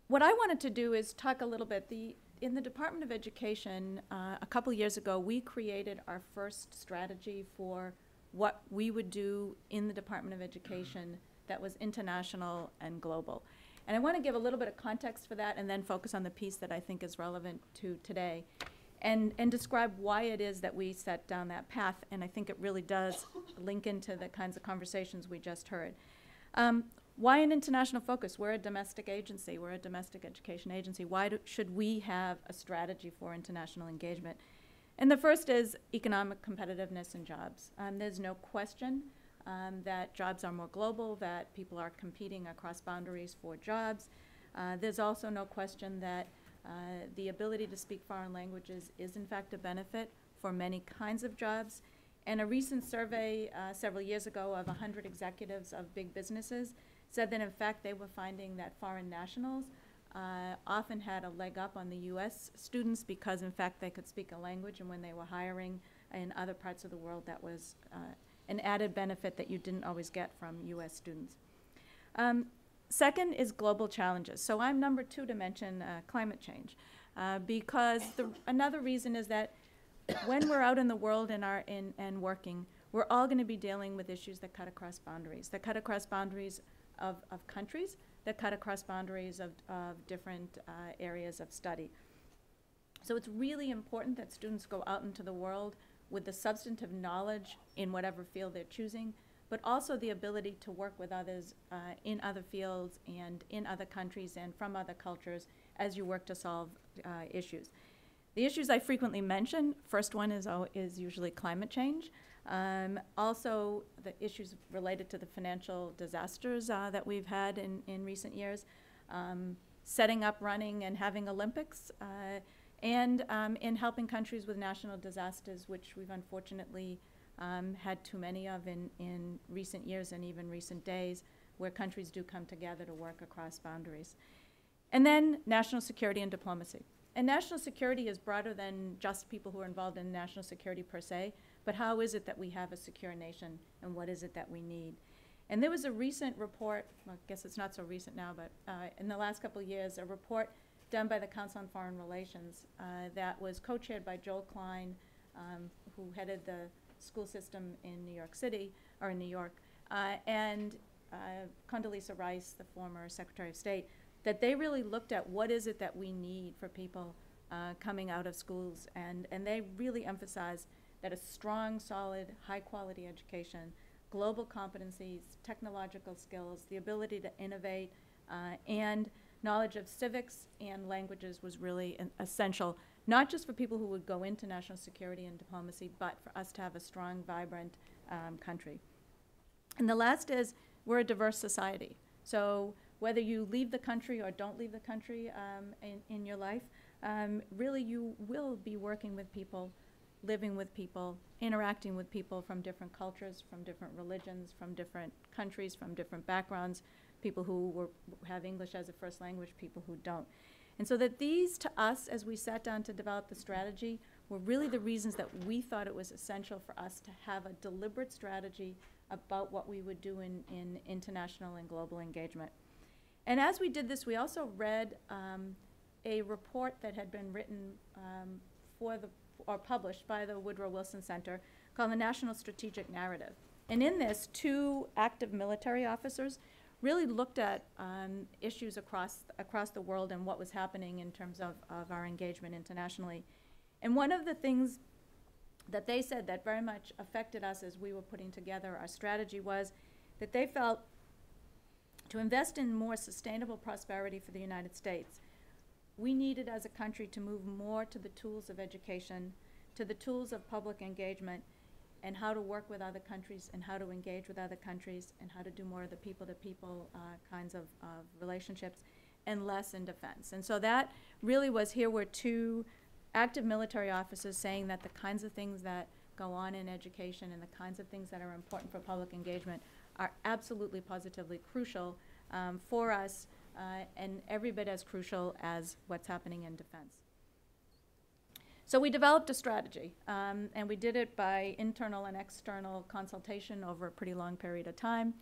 what I wanted to do is talk a little bit, the, in the Department of Education, uh, a couple years ago, we created our first strategy for what we would do in the Department of Education that was international and global. And I want to give a little bit of context for that and then focus on the piece that I think is relevant to today and, and describe why it is that we set down that path. And I think it really does link into the kinds of conversations we just heard. Um, Why an international focus? We're a domestic agency. We're a domestic education agency. Why do, should we have a strategy for international engagement? And the first is economic competitiveness and jobs. Um, there's no question um, that jobs are more global, that people are competing across boundaries for jobs. Uh, there's also no question that uh, the ability to speak foreign languages is in fact a benefit for many kinds of jobs. And a recent survey uh, several years ago of one hundred executives of big businesses said that in fact they were finding that foreign nationals uh, often had a leg up on the U S students because in fact they could speak a language, and when they were hiring in other parts of the world that was uh, an added benefit that you didn't always get from U S students. Um, second is global challenges. So I'm number two to mention uh, climate change uh, because the, another reason is that when we're out in the world and, are in, and working, we're all going to be dealing with issues that cut across boundaries, that cut across boundaries Of, of countries, that cut across boundaries of, of different uh, areas of study. So it's really important that students go out into the world with the substantive knowledge in whatever field they're choosing, but also the ability to work with others uh, in other fields and in other countries and from other cultures as you work to solve uh, issues. The issues I frequently mention, first one is, is usually climate change. Um, also, the issues related to the financial disasters uh, that we've had in, in recent years, um, setting up, running, and having Olympics, uh, and um, in helping countries with national disasters, which we've unfortunately um, had too many of in, in recent years and even recent days, where countries do come together to work across boundaries. And then national security and diplomacy. And national security is broader than just people who are involved in national security per se. But how is it that we have a secure nation, and what is it that we need? And there was a recent report, well, I guess it's not so recent now, but uh, in the last couple of years, a report done by the Council on Foreign Relations uh, that was co-chaired by Joel Klein, um, who headed the school system in New York City, or in New York, uh, and uh, Condoleezza Rice, the former Secretary of State, that they really looked at what is it that we need for people uh, coming out of schools, and, and they really emphasized that a strong, solid, high-quality education, global competencies, technological skills, the ability to innovate, uh, and knowledge of civics and languages was really an essential, not just for people who would go into national security and diplomacy, but for us to have a strong, vibrant um, country. And the last is, we're a diverse society. So whether you leave the country or don't leave the country um, in, in your life, um, really you will be working with people, living with people, interacting with people from different cultures, from different religions, from different countries, from different backgrounds, people who were, have English as a first language, people who don't. And so that these, to us, as we sat down to develop the strategy, were really the reasons that we thought it was essential for us to have a deliberate strategy about what we would do in, in international and global engagement. And as we did this, we also read um, a report that had been written um, for the or published by the Woodrow Wilson Center called the National Strategic Narrative. And in this, two active military officers really looked at um, issues across, across the world and what was happening in terms of, of our engagement internationally. And one of the things that they said that very much affected us as we were putting together our strategy was that they felt to invest in more sustainable prosperity for the United States, we needed as a country to move more to the tools of education, to the tools of public engagement, and how to work with other countries, and how to engage with other countries, and how to do more of the people-to-people uh, kinds of, of relationships, and less in defense. And so that really was, here were two active military officers saying that the kinds of things that go on in education and the kinds of things that are important for public engagement are absolutely positively crucial um, for us, Uh, and every bit as crucial as what's happening in defense. So we developed a strategy, um, and we did it by internal and external consultation over a pretty long period of time.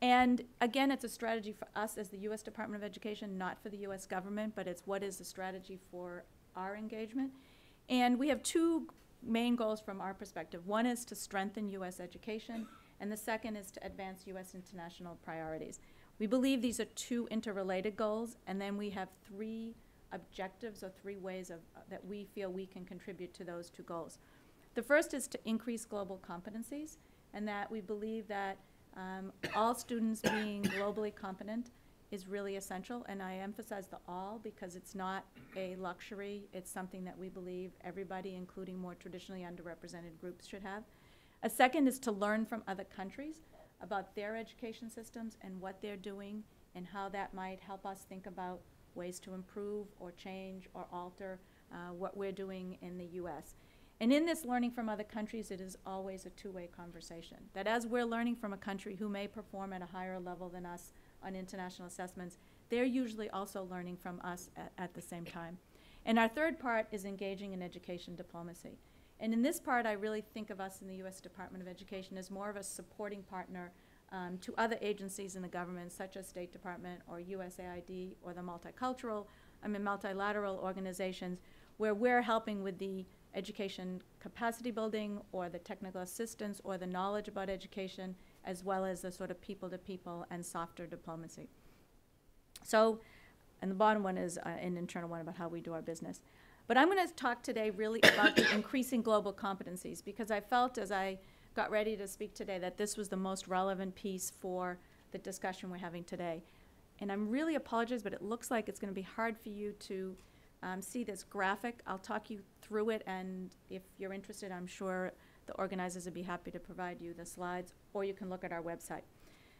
And again, it's a strategy for us as the U S Department of Education, not for the U S government, but it's what is the strategy for our engagement. And we have two main goals from our perspective. One is to strengthen U S education, and the second is to advance U S international priorities. We believe these are two interrelated goals, and then we have three objectives or three ways of, uh, that we feel we can contribute to those two goals. The first is to increase global competencies, and that we believe that um, all students being globally competent is really essential, and I emphasize the all because it's not a luxury. It's something that we believe everybody, including more traditionally underrepresented groups, should have. A second is to learn from other countries about their education systems and what they're doing and how that might help us think about ways to improve or change or alter uh, what we're doing in the U S. And in this learning from other countries, it is always a two-way conversation. That as we're learning from a country who may perform at a higher level than us on international assessments, they're usually also learning from us at, at the same time. And our third part is engaging in education diplomacy. And in this part, I really think of us in the U S Department of Education as more of a supporting partner um, to other agencies in the government, such as State Department or U S A I D or the multicultural, I mean multilateral organizations, where we're helping with the education capacity building or the technical assistance or the knowledge about education, as well as the sort of people-to-people and softer diplomacy. So, and the bottom one is uh, an internal one about how we do our business. But I'm going to talk today really about the increasing global competencies, because I felt as I got ready to speak today that this was the most relevant piece for the discussion we're having today. And I'm really apologize, but it looks like it's going to be hard for you to um, see this graphic. I'll talk you through it, and if you're interested, I'm sure the organizers would be happy to provide you the slides, or you can look at our website.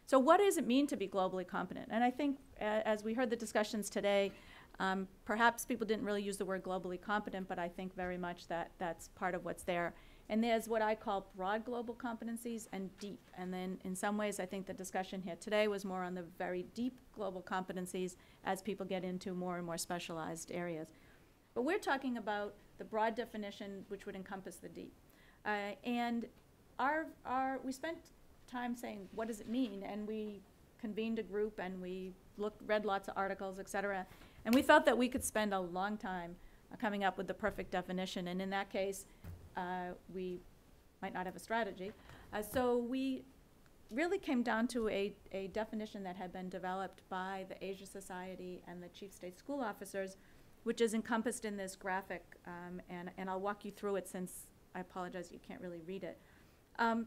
So what does it mean to be globally competent? And I think uh, as we heard the discussions today, Um, perhaps people didn't really use the word globally competent, but I think very much that that's part of what's there. And there's what I call broad global competencies and deep. And then in some ways, I think the discussion here today was more on the very deep global competencies as people get into more and more specialized areas. But we're talking about the broad definition, which would encompass the deep. Uh, and our, our, we spent time saying, what does it mean? And we convened a group, and we looked, read lots of articles, et cetera. And we felt that we could spend a long time uh, coming up with the perfect definition. And in that case, uh, we might not have a strategy. Uh, so we really came down to a, a definition that had been developed by the Asia Society and the Chief State School Officers, which is encompassed in this graphic, um, and, and I'll walk you through it since I apologize, you can't really read it. Um,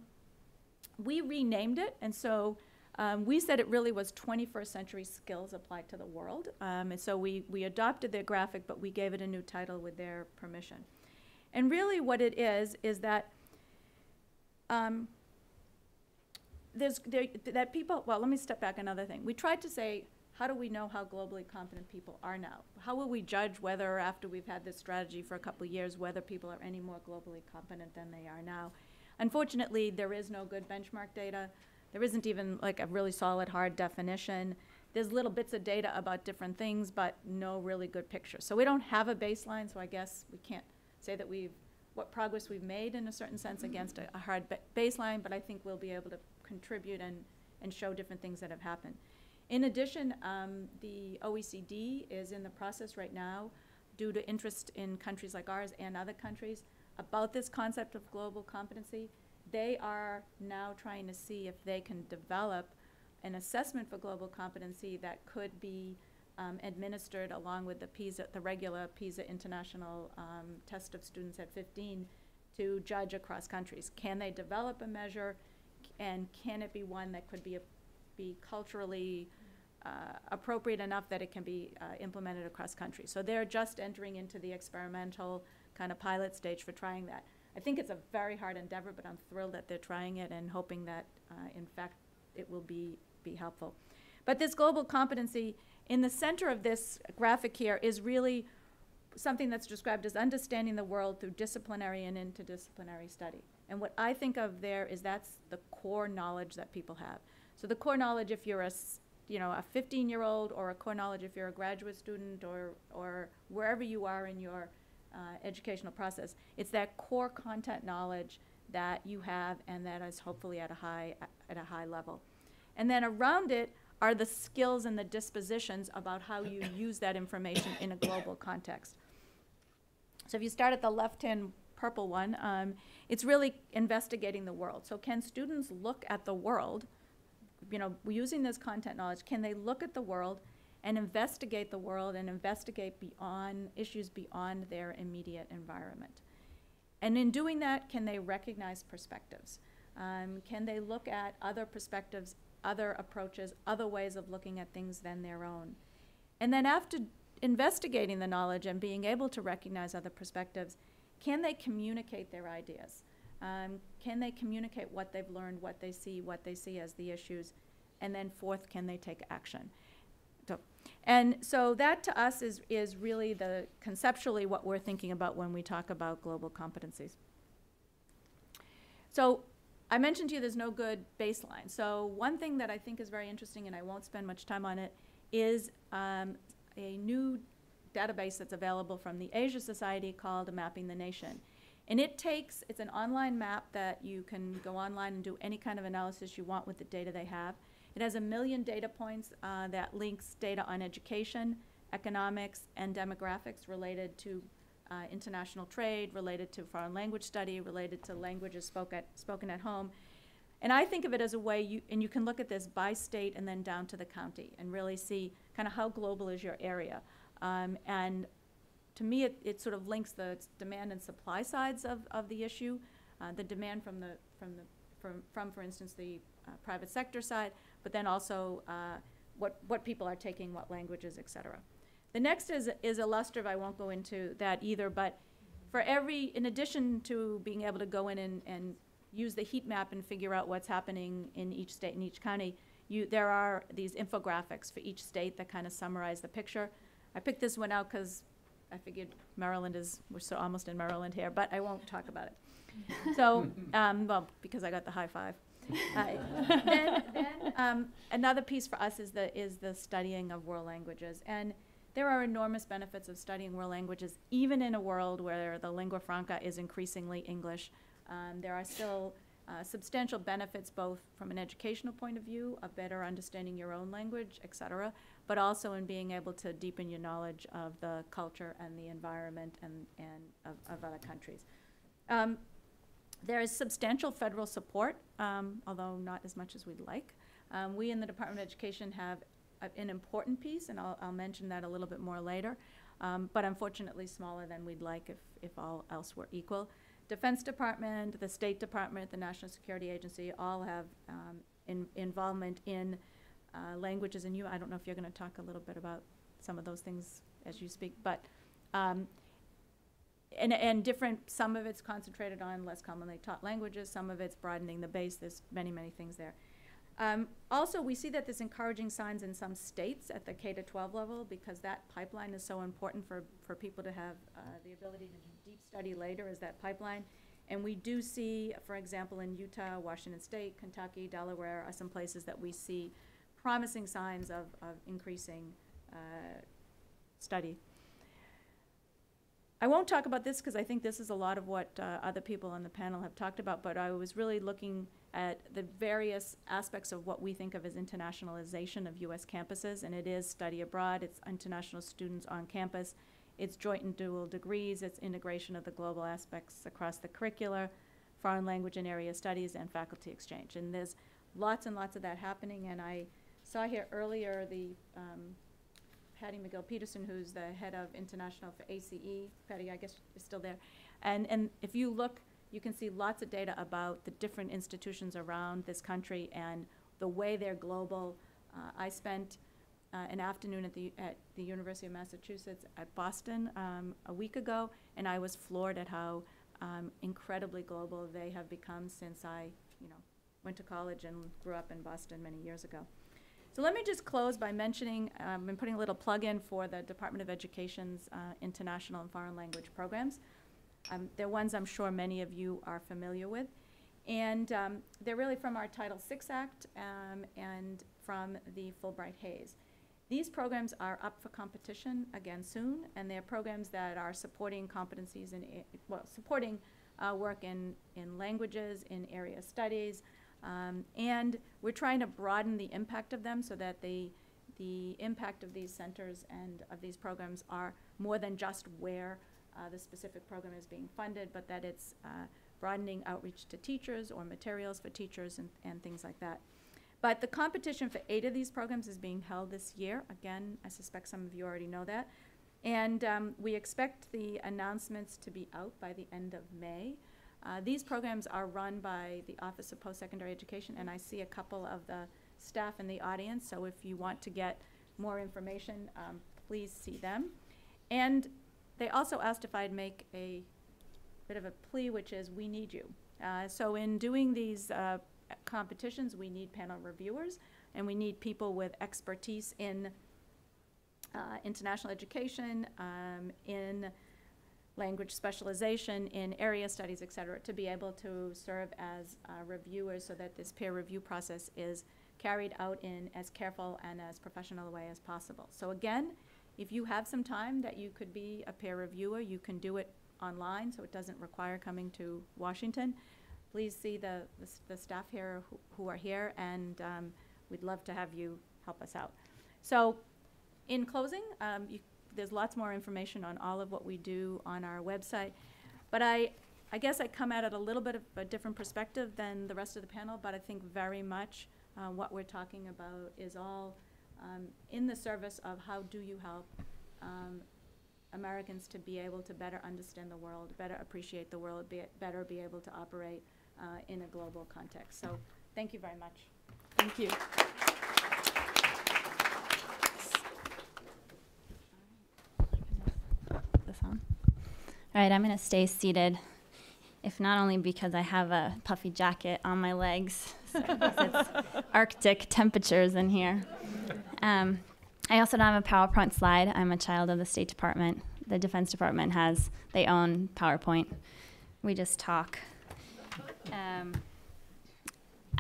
we renamed it, and so um, we said it really was twenty-first century skills applied to the world, um, and so we, we adopted their graphic, but we gave it a new title with their permission. And really what it is, is that um, there's, there, that people, well, let me step back another thing. We tried to say, how do we know how globally competent people are now? How will we judge whether, after we've had this strategy for a couple of years, whether people are any more globally competent than they are now? Unfortunately, there is no good benchmark data. There isn't even like a really solid, hard definition. There's little bits of data about different things, but no really good picture. So we don't have a baseline, so I guess we can't say that we've, what progress we've made in a certain sense against a, a hard ba baseline, but I think we'll be able to contribute and, and show different things that have happened. In addition, um, the O E C D is in the process right now, due to interest in countries like ours and other countries, about this concept of global competency. They are now trying to see if they can develop an assessment for global competency that could be um, administered along with the PISA, the regular PISA international um, test of students at fifteen to judge across countries. Can they develop a measure, and can it be one that could be a be culturally uh, appropriate enough that it can be uh, implemented across countries? So they're just entering into the experimental kind of pilot stage for trying that. I think it's a very hard endeavor, but I'm thrilled that they're trying it and hoping that, uh, in fact, it will be, be helpful. But this global competency, in the center of this graphic here, is really something that's described as understanding the world through disciplinary and interdisciplinary study. And what I think of there is that's the core knowledge that people have. So the core knowledge if you're a, you know, a fifteen-year-old, or a core knowledge if you're a graduate student, or, or wherever you are in your uh, educational process, it's that core content knowledge that you have and that is hopefully at a high, at a high level. And then around it are the skills and the dispositions about how you use that information in a global context. So if you start at the left-hand purple one, um, it's really investigating the world. So can students look at the world, you know, using this content knowledge, can they look at the world and investigate the world and investigate beyond issues beyond their immediate environment? And in doing that, can they recognize perspectives? Um, can they look at other perspectives, other approaches, other ways of looking at things than their own? And then after investigating the knowledge and being able to recognize other perspectives, can they communicate their ideas? Um, can they communicate what they've learned, what they see, what they see as the issues? And then fourth, can they take action? So, and so that to us is, is really the conceptually what we're thinking about when we talk about global competencies. So I mentioned to you there's no good baseline. So one thing that I think is very interesting, and I won't spend much time on it, is um, a new database that's available from the Asia Society called Mapping the Nation. And it takes, it's an online map that you can go online and do any kind of analysis you want with the data they have. It has a million data points uh, that links data on education, economics, and demographics related to uh, international trade, related to foreign language study, related to languages spoke at, spoken at home. And I think of it as a way, you, and you can look at this by state and then down to the county and really see kind of how global is your area. Um, and to me, it, it sort of links the demand and supply sides of, of the issue, uh, the demand from, the, from, the, from, from for instance, the uh, private sector side, but then also uh, what, what people are taking, what languages, et cetera. The next is, is illustrative. I won't go into that either, but for every, in addition to being able to go in and, and use the heat map and figure out what's happening in each state and each county, you, there are these infographics for each state that kind of summarize the picture. I picked this one out because I figured Maryland is, we're so almost in Maryland here, but I won't talk about it. So, um, well, because I got the high five. Uh, then then um, another piece for us is the, is the studying of world languages. And there are enormous benefits of studying world languages, even in a world where the lingua franca is increasingly English. Um, there are still uh, substantial benefits, both from an educational point of view, of better understanding your own language, et cetera, but also in being able to deepen your knowledge of the culture and the environment and, and of, of other countries. Um, There is substantial federal support, um, although not as much as we'd like. Um, we in the Department of Education have a, an important piece, and I'll, I'll mention that a little bit more later, um, but unfortunately smaller than we'd like if, if all else were equal. Defense Department, the State Department, the National Security Agency all have um, in, involvement in uh, languages, and you, I don't know if you're going to talk a little bit about some of those things as you speak, but um, And, and different, some of it's concentrated on less commonly taught languages, some of it's broadening the base, there's many, many things there. Um, also, we see that there's encouraging signs in some states at the K to twelve level because that pipeline is so important for, for people to have uh, the ability to do deep study later is that pipeline. And we do see, for example, in Utah, Washington State, Kentucky, Delaware are some places that we see promising signs of, of increasing uh, study. I won't talk about this because I think this is a lot of what uh, other people on the panel have talked about, but I was really looking at the various aspects of what we think of as internationalization of U S campuses, and it is study abroad, it's international students on campus, it's joint and dual degrees, it's integration of the global aspects across the curricula, foreign language and area studies, and faculty exchange. And there's lots and lots of that happening, and I saw here earlier the um, Patty McGill-Peterson, who's the head of international for A C E. Patty, I guess, is still there. And, and if you look, you can see lots of data about the different institutions around this country and the way they're global. Uh, I spent uh, an afternoon at the, at the University of Massachusetts at Boston um, a week ago, and I was floored at how um, incredibly global they have become since I, you know, went to college and grew up in Boston many years ago. So let me just close by mentioning um, and putting a little plug in for the Department of Education's uh, international and foreign language programs. Um, they're ones I'm sure many of you are familiar with. And um, they're really from our Title six Act um, and from the Fulbright-Hayes. These programs are up for competition again soon, and they're programs that are supporting competencies and well, supporting uh, work in, in languages, in area studies, Um, and we're trying to broaden the impact of them so that the, the impact of these centers and of these programs are more than just where uh, the specific program is being funded, but that it's uh, broadening outreach to teachers or materials for teachers and, and things like that. But the competition for eight of these programs is being held this year. Again, I suspect some of you already know that. And um, we expect the announcements to be out by the end of May. Uh, these programs are run by the Office of Post-Secondary Education, and I see a couple of the staff in the audience, so if you want to get more information, um, please see them. And they also asked if I'd make a bit of a plea, which is we need you. Uh, so in doing these uh, competitions, we need panel reviewers, and we need people with expertise in uh, international education, um, in language specialization, in area studies, et cetera, to be able to serve as uh, reviewers so that this peer review process is carried out in as careful and as professional a way as possible. So again, if you have some time that you could be a peer reviewer, you can do it online so it doesn't require coming to Washington. Please see the, the, the staff here who, who are here, and um, we'd love to have you help us out. So in closing, um, you there's lots more information on all of what we do on our website. But I, I guess I come at it a little bit of a different perspective than the rest of the panel, but I think very much uh, what we're talking about is all um, in the service of how do you help um, Americans to be able to better understand the world, better appreciate the world, be better be able to operate uh, in a global context. So thank you very much. Thank you. On. All right, I'm going to stay seated, if not only because I have a puffy jacket on my legs, so it's Arctic temperatures in here. Um, I also don't have a PowerPoint slide. I'm a child of the State Department. The Defense Department has their own PowerPoint. We just talk. Um,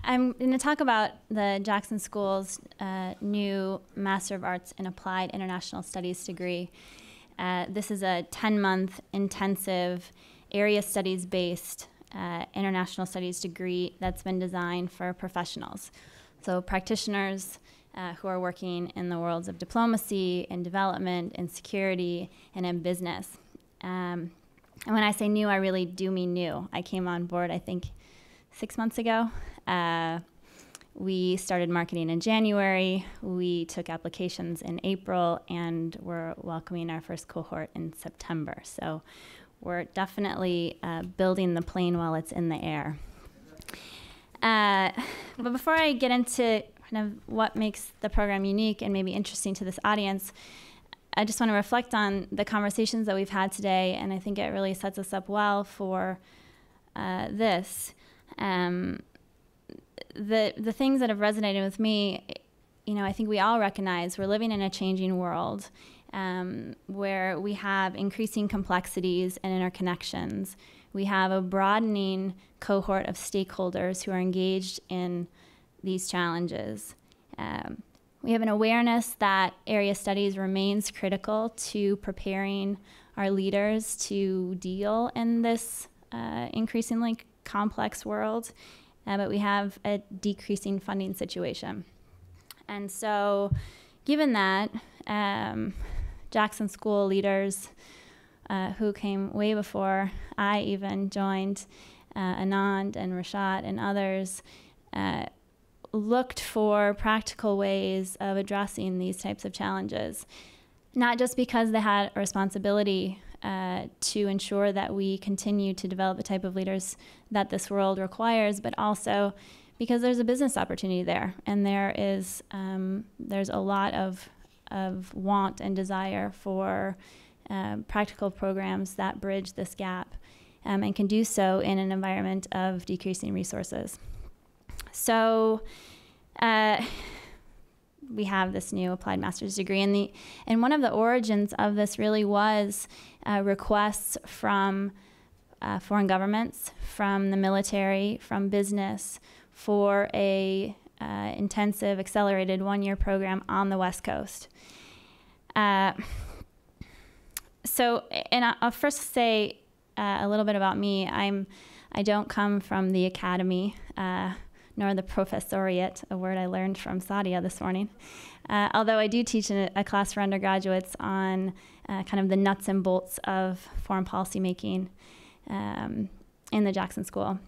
I'm going to talk about the Jackson School's uh, new Master of Arts in Applied International Studies degree. Uh, this is a ten-month intensive area studies-based uh, international studies degree that's been designed for professionals. So practitioners uh, who are working in the worlds of diplomacy and development and security and in business. Um, And when I say new, I really do mean new. I came on board, I think, six months ago. Uh, we started marketing in January. We took applications in April, and we're welcoming our first cohort in September. So we're definitely uh, building the plane while it's in the air. Uh, but before I get into kind of what makes the program unique and maybe interesting to this audience, I just want to reflect on the conversations that we've had today, and I think it really sets us up well for uh, this. Um, the, the things that have resonated with me, you know, I think we all recognize we're living in a changing world um, where we have increasing complexities and interconnections. We have a broadening cohort of stakeholders who are engaged in these challenges. Um, We have an awareness that area studies remains critical to preparing our leaders to deal in this uh, increasingly complex world, uh, but we have a decreasing funding situation. And so given that, um, Jackson School leaders uh, who came way before I even joined, uh, Anand and Resat and others, uh, looked for practical ways of addressing these types of challenges, not just because they had a responsibility uh, to ensure that we continue to develop the type of leaders that this world requires, but also because there's a business opportunity there, and there is um, there's a lot of, of want and desire for uh, practical programs that bridge this gap um, and can do so in an environment of decreasing resources. So uh, we have this new applied master's degree, and the and one of the origins of this really was uh, requests from uh, foreign governments, from the military, from business for a uh, intensive, accelerated one-year program on the West Coast. Uh, so, and I'll first say uh, a little bit about me. I'm I don't come from the academy. Uh, nor the professoriate, a word I learned from Sadia this morning. Uh, although I do teach in a, a class for undergraduates on uh, kind of the nuts and bolts of foreign policy making um, in the Jackson School.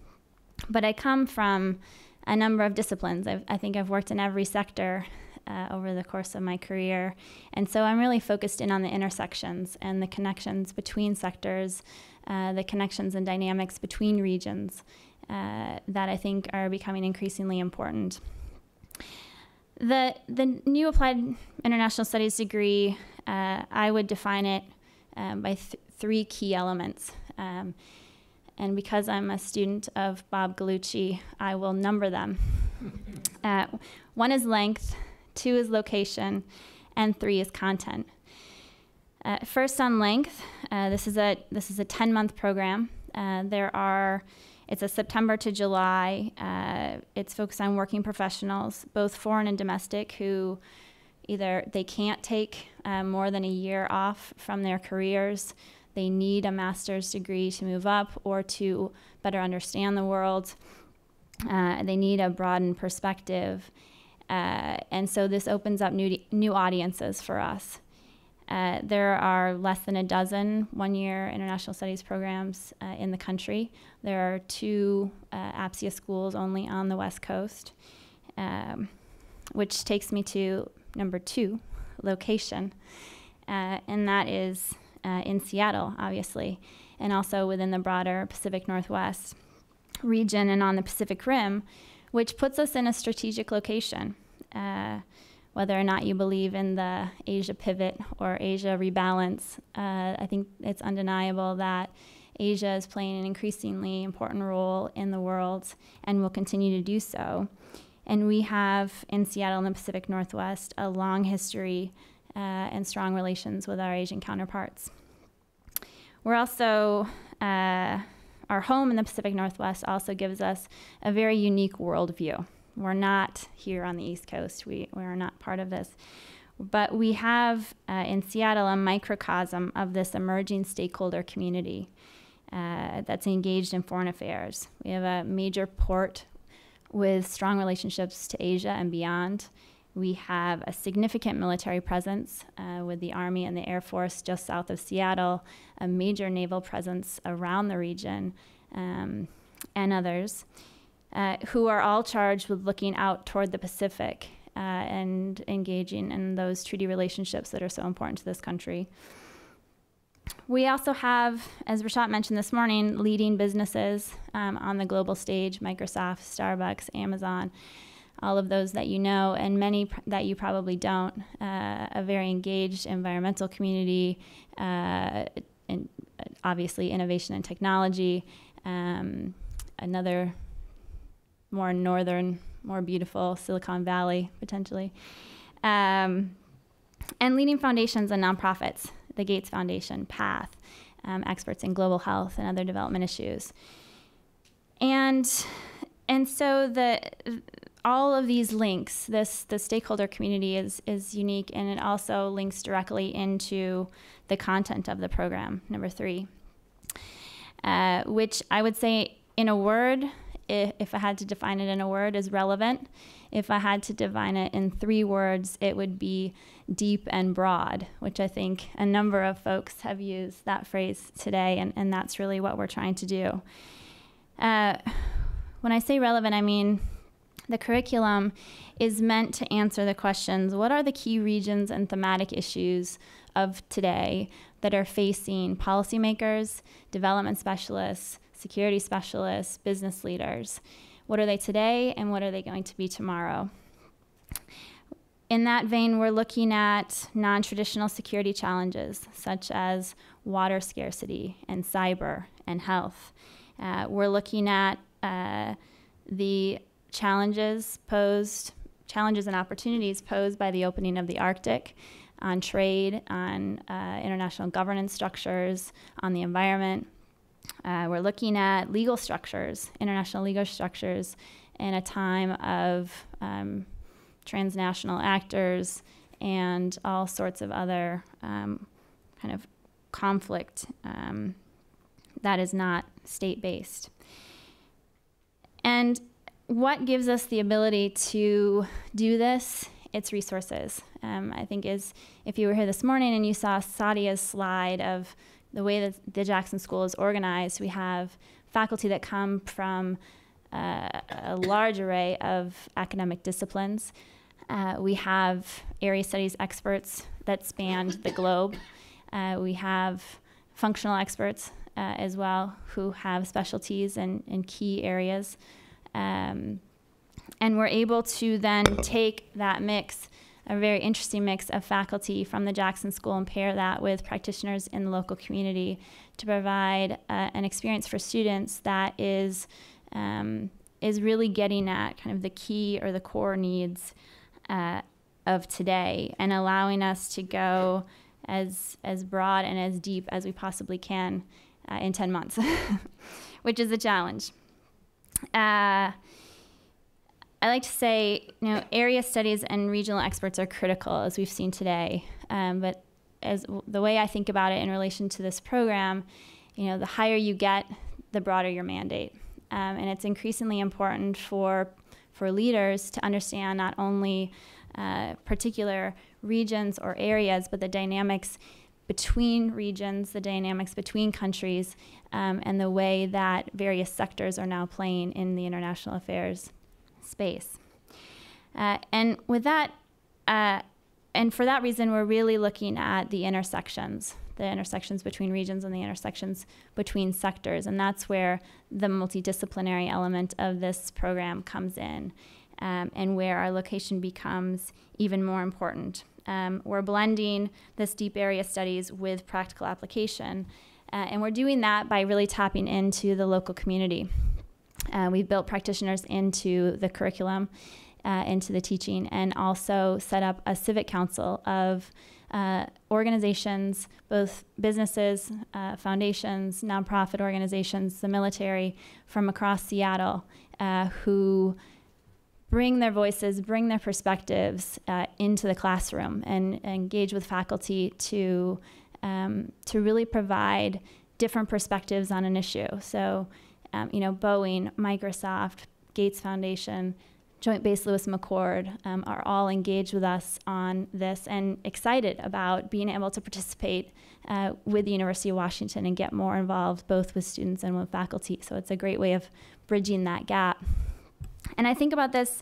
But I come from a number of disciplines. I've, I think I've worked in every sector uh, over the course of my career. And so I'm really focused in on the intersections and the connections between sectors, uh, the connections and dynamics between regions, Uh, that I think are becoming increasingly important. The, the new Applied International Studies degree, uh, I would define it um, by th three key elements. Um, and because I'm a student of Bob Gallucci, I will number them. Uh, one is length, two is location, and three is content. Uh, first on length, uh, this is a this is a ten-month program. Uh, there are It's a September to July. Uh, it's focused on working professionals, both foreign and domestic, who either they can't take uh, more than a year off from their careers. They need a master's degree to move up or to better understand the world. Uh, they need a broadened perspective. Uh, and so this opens up new, new audiences for us. Uh, there are less than a dozen one-year international studies programs uh, in the country. There are two uh, APSIA schools only on the West Coast, um, which takes me to number two, location. Uh, and that is uh, in Seattle, obviously, and also within the broader Pacific Northwest region and on the Pacific Rim, which puts us in a strategic location. Uh, Whether or not you believe in the Asia pivot or Asia rebalance, uh, I think it's undeniable that Asia is playing an increasingly important role in the world and will continue to do so. And we have in Seattle and the Pacific Northwest a long history uh, and strong relations with our Asian counterparts. We're also, uh, our home in the Pacific Northwest also gives us a very unique worldview. We're not here on the East Coast. We, we are not part of this. But we have uh, in Seattle a microcosm of this emerging stakeholder community uh, that's engaged in foreign affairs. We have a major port with strong relationships to Asia and beyond. We have a significant military presence uh, with the Army and the Air Force just south of Seattle, a major naval presence around the region, um, and others, uh, who are all charged with looking out toward the Pacific uh, and engaging in those treaty relationships that are so important to this country. We also have, as Resat mentioned this morning, leading businesses um, on the global stage: Microsoft, Starbucks, Amazon, all of those that you know, and many pr that you probably don't, uh, a very engaged environmental community, uh, and obviously innovation and technology, um, another more northern, more beautiful Silicon Valley, potentially, um, and leading foundations and nonprofits, the Gates Foundation, PATH, um, experts in global health and other development issues. And, and so the... all of these links, this the stakeholder community is, is unique, and it also links directly into the content of the program, number three, uh, which I would say, in a word, if, if I had to define it in a word, is relevant. If I had to define it in three words, it would be deep and broad, which I think a number of folks have used that phrase today, and, and that's really what we're trying to do. Uh, when I say relevant, I mean, the curriculum is meant to answer the questions: what are the key regions and thematic issues of today that are facing policymakers, development specialists, security specialists, business leaders? What are they today, and what are they going to be tomorrow? In that vein, we're looking at non-traditional security challenges, such as water scarcity and cyber and health. Uh, we're looking at uh, the challenges posed, challenges and opportunities posed by the opening of the Arctic on trade, on uh, international governance structures, on the environment. Uh, we're looking at legal structures, international legal structures, in a time of um, transnational actors and all sorts of other um, kind of conflict um, that is not state-based. And what gives us the ability to do this? It's resources. Um, I think is, if you were here this morning and you saw Sadia's slide of the way that the Jackson School is organized, we have faculty that come from uh, a large array of academic disciplines. Uh, we have area studies experts that span the globe. Uh, we have functional experts uh, as well, who have specialties in, in key areas. Um, and we're able to then take that mix, a very interesting mix of faculty from the Jackson School, and pair that with practitioners in the local community to provide uh, an experience for students that is, um, is really getting at kind of the key or the core needs uh, of today, and allowing us to go as, as broad and as deep as we possibly can uh, in ten months, which is a challenge. Uh, I like to say, you know, area studies and regional experts are critical, as we've seen today. Um, but as w the way I think about it in relation to this program, you know, the higher you get, the broader your mandate, um, and it's increasingly important for for leaders to understand not only uh, particular regions or areas, but the dynamics between regions, the dynamics between countries, um, and the way that various sectors are now playing in the international affairs space. Uh, and with that, uh, and for that reason, we're really looking at the intersections, the intersections between regions and the intersections between sectors, and that's where the multidisciplinary element of this program comes in, um, and where our location becomes even more important. Um, we're blending this deep area studies with practical application, uh, and we're doing that by really tapping into the local community. Uh, we've built practitioners into the curriculum, uh, into the teaching, and also set up a civic council of uh, organizations, both businesses, uh, foundations, nonprofit organizations, the military from across Seattle, uh, who bring their voices, bring their perspectives uh, into the classroom, and, and engage with faculty to, um, to really provide different perspectives on an issue. So, um, you know, Boeing, Microsoft, Gates Foundation, Joint Base Lewis-McChord um, are all engaged with us on this and excited about being able to participate uh, with the University of Washington and get more involved both with students and with faculty. So it's a great way of bridging that gap. And I think about this,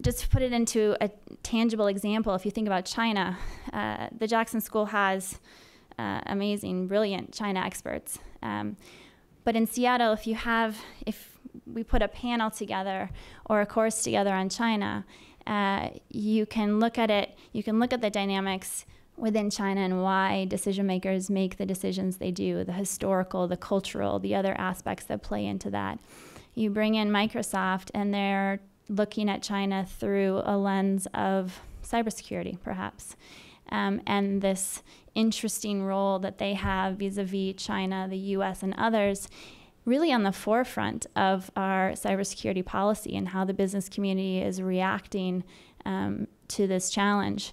just to put it into a tangible example, if you think about China, uh, the Jackson School has uh, amazing, brilliant China experts. Um, but in Seattle, if you have, if we put a panel together or a course together on China, uh, you can look at it, you can look at the dynamics within China and why decision makers make the decisions they do, the historical, the cultural, the other aspects that play into that. You bring in Microsoft and they're looking at China through a lens of cybersecurity, perhaps, um, and this interesting role that they have vis-a-vis China, the U S, and others, really on the forefront of our cybersecurity policy and how the business community is reacting um, to this challenge.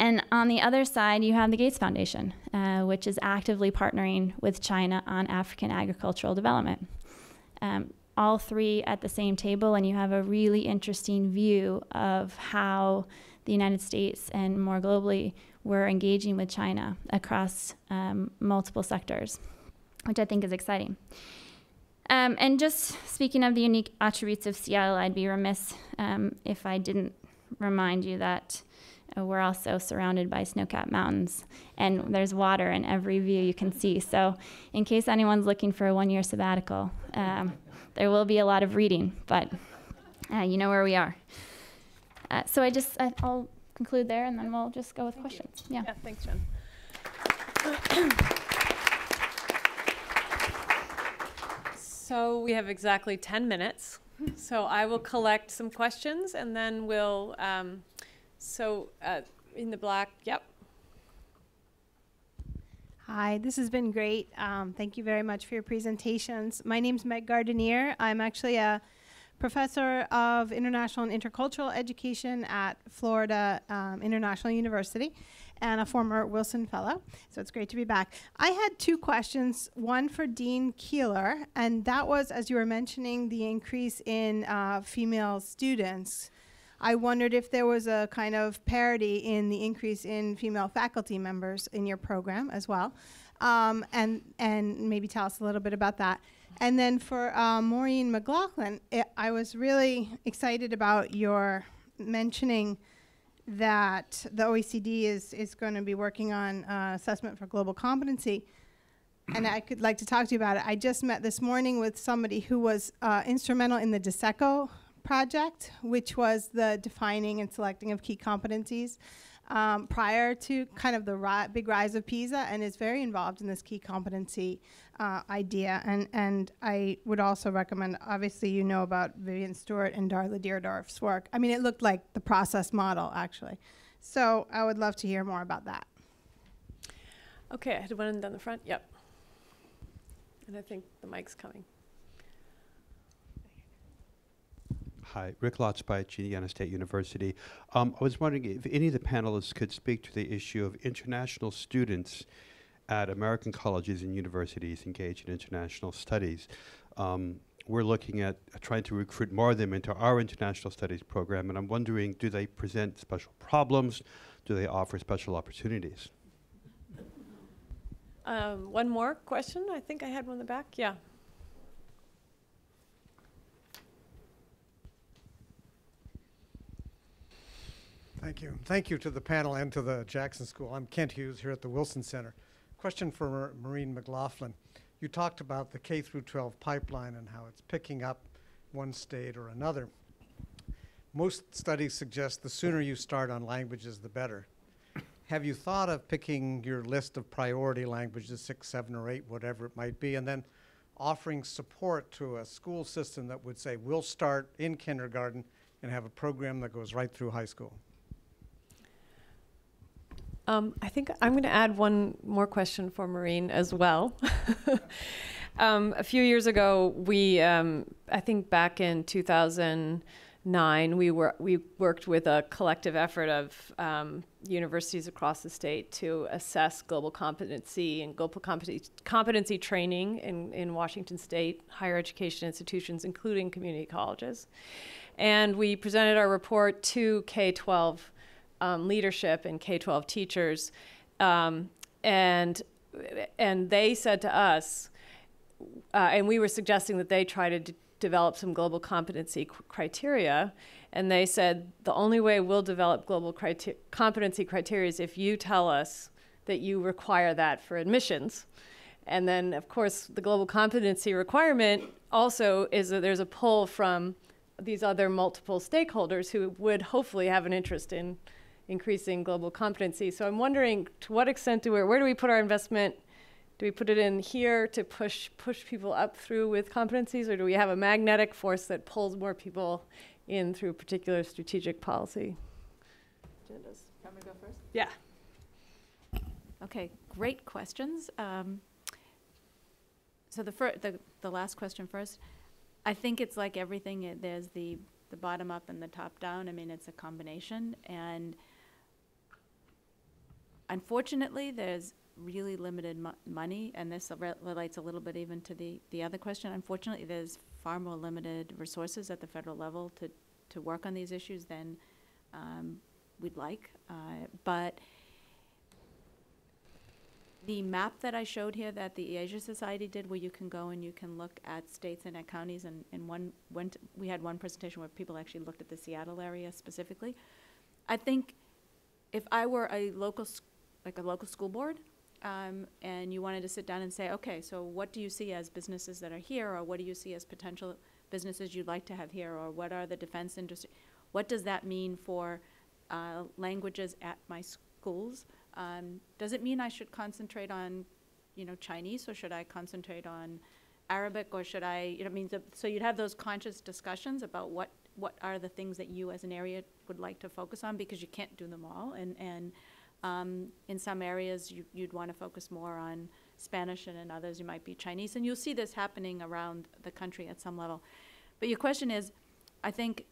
And on the other side, you have the Gates Foundation, uh, which is actively partnering with China on African agricultural development. Um, all three at the same table, and you have a really interesting view of how the United States and more globally we're engaging with China across um, multiple sectors, which I think is exciting. Um, and just speaking of the unique attributes of Seattle, I'd be remiss um, if I didn't remind you that uh, we're also surrounded by snow-capped mountains, and there's water in every view you can see. So in case anyone's looking for a one-year sabbatical, um, there will be a lot of reading, but uh, you know where we are. Uh, so I just, uh, I'll conclude there, and then we'll just go with Thank questions. Yeah. yeah, thanks, Jen. So we have exactly ten minutes. So I will collect some questions, and then we'll, um, so uh, in the black, yep. Hi, this has been great. Um, thank you very much for your presentations. My name's Meg Gardenier. I'm actually a professor of international and intercultural education at Florida um, International University and a former Wilson Fellow, so it's great to be back. I had two questions, one for Dean Keeler, and that was, as you were mentioning, the increase in uh, female students. I wondered if there was a kind of parity in the increase in female faculty members in your program as well, um, and, and maybe tell us a little bit about that. And then for uh, Maureen McLaughlin, it, I was really excited about your mentioning that the O E C D is, is going to be working on uh, assessment for global competency. And I could like to talk to you about it. I just met this morning with somebody who was uh, instrumental in the DESECO project, which was the defining and selecting of key competencies um, prior to kind of the ri big rise of PISA, and is very involved in this key competency uh, idea. And, and I would also recommend, obviously you know about Vivian Stewart and Darla Dierdorf's work. I mean, it looked like the process model, actually. So I would love to hear more about that. Okay, I had one down the front, yep. And I think the mic's coming. Hi, Rick Lotzby at Indiana State University. Um, I was wondering if any of the panelists could speak to the issue of international students at American colleges and universities engaged in international studies. Um, we're looking at uh, trying to recruit more of them into our international studies program, and I'm wondering, do they present special problems? Do they offer special opportunities? Um, one more question. I think I had one in the back. Yeah. Thank you. Thank you to the panel and to the Jackson School. I'm Kent Hughes here at the Wilson Center. Question for Maureen McLaughlin. You talked about the K through twelve pipeline and how it's picking up one state or another. Most studies suggest the sooner you start on languages, the better. Have you thought of picking your list of priority languages, six, seven, or eight, whatever it might be, and then offering support to a school system that would say, we'll start in kindergarten and have a program that goes right through high school? Um, I think I'm going to add one more question for Maureen as well. um, a few years ago, we, um, I think back in 2000, nine, we were we worked with a collective effort of um, universities across the state to assess global competency and global competency, competency training in, in Washington State higher education institutions, including community colleges. And we presented our report to K twelve um, leadership and K twelve teachers, um, and and they said to us, uh, and we were suggesting that they try to d develop some global competency c criteria, and they said the only way we'll develop global criter competency criteria is if you tell us that you require that for admissions. And then, of course, the global competency requirement also is that there's a pull from these other multiple stakeholders who would hopefully have an interest in increasing global competency. So I'm wondering, to what extent do we, where do we put our investment? Do we put it in here to push push people up through with competencies, or do we have a magnetic force that pulls more people in through particular strategic policy agendas? Can we go first? Yeah. Okay, great questions. Um, so the, fir the the last question first. I think it's like everything. It, there's the the bottom up and the top down. I mean, it's a combination, and unfortunately, there's really limited mo money, and this re relates a little bit even to the, the other question. Unfortunately, there's far more limited resources at the federal level to, to work on these issues than um, we'd like. Uh, but the map that I showed here that the Asia Society did, where you can go and you can look at states and at counties, and, and one, went, we had one presentation where people actually looked at the Seattle area specifically. I think if I were a local, like a local school board, Um, and you wanted to sit down and say, okay, so what do you see as businesses that are here, or what do you see as potential businesses you'd like to have here, or what are the defense industry? What does that mean for uh, languages at my schools? Um, does it mean I should concentrate on, you know, Chinese, or should I concentrate on Arabic, or should I, you know, I mean, the, so you'd have those conscious discussions about what, what are the things that you as an area would like to focus on, because you can't do them all, and, and Um, in some areas, you, you'd want to focus more on Spanish, and in others, you might be Chinese. And you'll see this happening around the country at some level. But your question is, I think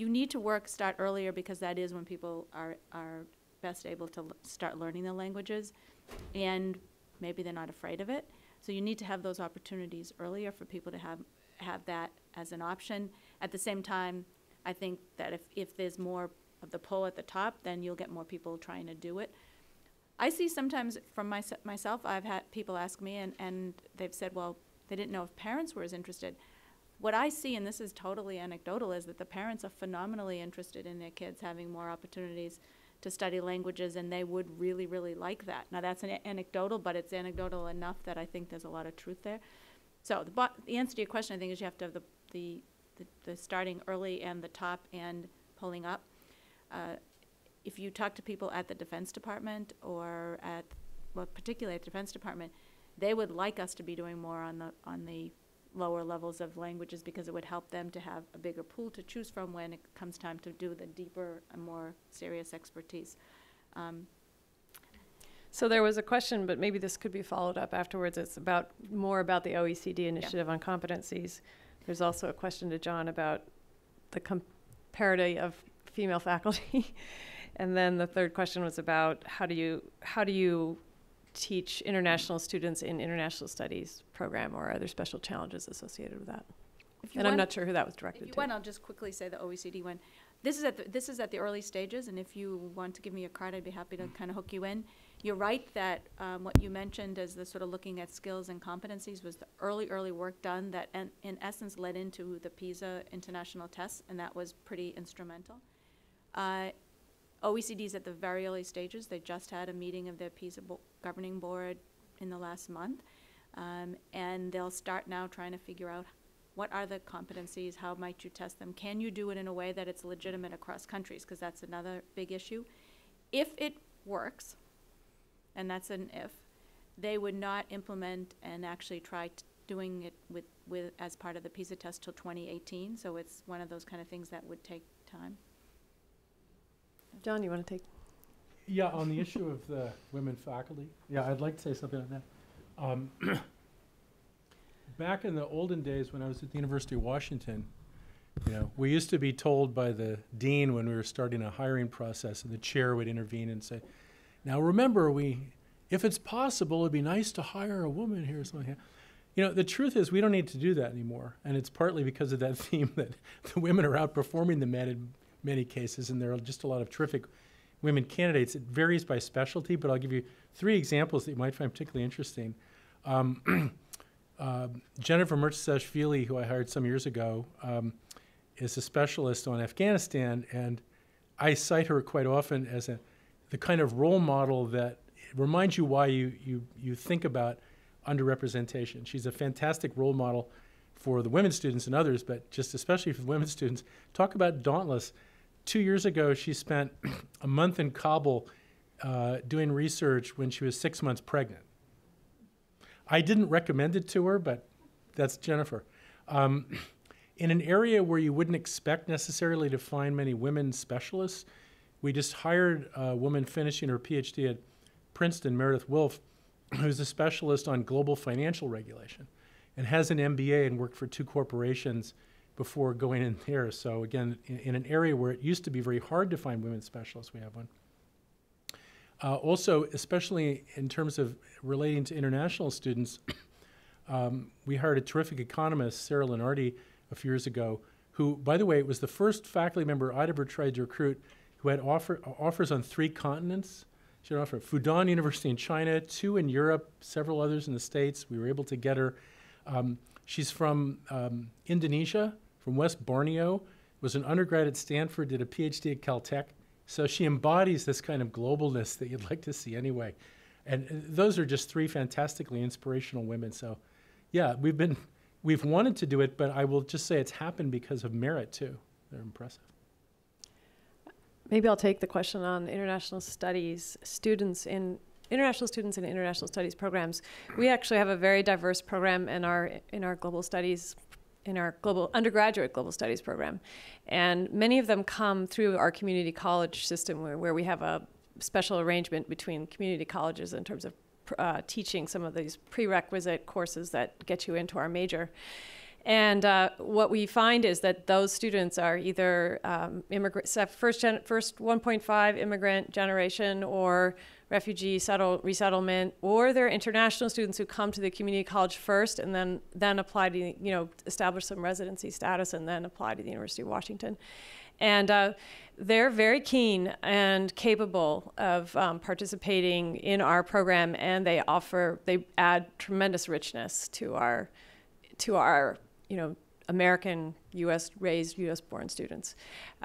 you need to work, start earlier, because that is when people are, are best able to l start learning the languages. And maybe they're not afraid of it. So you need to have those opportunities earlier for people to have, have that as an option. At the same time, I think that if, if there's more of the pull at the top, then you'll get more people trying to do it. I see sometimes from my, myself, I've had people ask me, and, and they've said, well, they didn't know if parents were as interested. What I see, and this is totally anecdotal, is that the parents are phenomenally interested in their kids having more opportunities to study languages, and they would really, really like that. Now, that's an anecdotal, but it's anecdotal enough that I think there's a lot of truth there. So the, bo the answer to your question, I think, is you have to have the, the, the, the starting early and the top and pulling up. Uh, if you talk to people at the Defense Department or at, well, particularly at the Defense Department, they would like us to be doing more on the on the lower levels of languages, because it would help them to have a bigger pool to choose from when it comes time to do the deeper and more serious expertise. Um, so there was a question, but maybe this could be followed up afterwards. It's about more about the O E C D initiative yeah. on competencies. There's also a question to John about the comparity of female faculty, and then the third question was about how do you how do you teach international students in international studies program, or are there special challenges associated with that? If you and want, I'm not sure who that was directed if you to. Want, I'll just quickly say the O E C D one. This is at the, this is at the early stages, and if you want to give me a card, I'd be happy to kind of hook you in. You're right that um, what you mentioned as the sort of looking at skills and competencies was the early, early work done that in, in essence led into the PISA international tests, and that was pretty instrumental. Uh, O E C D's at the very early stages. They just had a meeting of their PISA bo governing board in the last month, um, and they'll start now trying to figure out what are the competencies, how might you test them, can you do it in a way that it's legitimate across countries, because that's another big issue. If it works, and that's an if, they would not implement and actually try t doing it with, with as part of the PISA test till twenty eighteen, so it's one of those kind of things that would take time. John, you want to take? Yeah, on the issue of the women faculty, yeah, I'd like to say something on that. Um, back in the olden days when I was at the University of Washington, You know, we used to be told by the dean when we were starting a hiring process, and the chair would intervene and say, now remember, we, if it's possible, it'd be nice to hire a woman here or something like that. You know, the truth is we don't need to do that anymore, and it's partly because of that theme that the women are outperforming the men in many cases, and there are just a lot of terrific women candidates. It varies by specialty, but I'll give you three examples that you might find particularly interesting. Um, uh, Jennifer Mertzashvili, who I hired some years ago, um, is a specialist on Afghanistan, and I cite her quite often as a, the kind of role model that reminds you why you, you, you think about underrepresentation. She's a fantastic role model for the women students and others, but just especially for the women students. Talk about dauntless. Two years ago, she spent a month in Kabul uh, doing research when she was six months pregnant. I didn't recommend it to her, but that's Jennifer. Um, in an area where you wouldn't expect necessarily to find many women specialists, we just hired a woman finishing her PhD at Princeton, Meredith Wolfe, who's a specialist on global financial regulation and has an M B A and worked for two corporations before going in there. So again, in, in an area where it used to be very hard to find women specialists, we have one. Uh, also, especially in terms of relating to international students, um, we hired a terrific economist, Sarah Lenardi, a few years ago, who, by the way, was the first faculty member I'd ever tried to recruit who had offer, offers on three continents. She had offered Fudan University in China, two in Europe, several others in the States. We were able to get her. Um, she's from um, Indonesia, from West Borneo, was an undergrad at Stanford, did a PhD at Caltech. So she embodies this kind of globalness that you'd like to see anyway. And those are just three fantastically inspirational women. So yeah, we've been, we've wanted to do it, but I will just say it's happened because of merit too. They're impressive. Maybe I'll take the question on international studies, students in international students in international studies programs. We actually have a very diverse program in our, in our global studies, in our global undergraduate global studies program. And many of them come through our community college system where, where we have a special arrangement between community colleges in terms of uh, teaching some of these prerequisite courses that get you into our major. And uh, what we find is that those students are either um, immigrant, first, gen first one point five immigrant generation or refugee settle resettlement, or they're international students who come to the community college first and then, then apply to, you know, establish some residency status and then apply to the University of Washington. And uh, they're very keen and capable of um, participating in our program, and they offer, they add tremendous richness to our, to our, you know, American, U S raised, U S born students.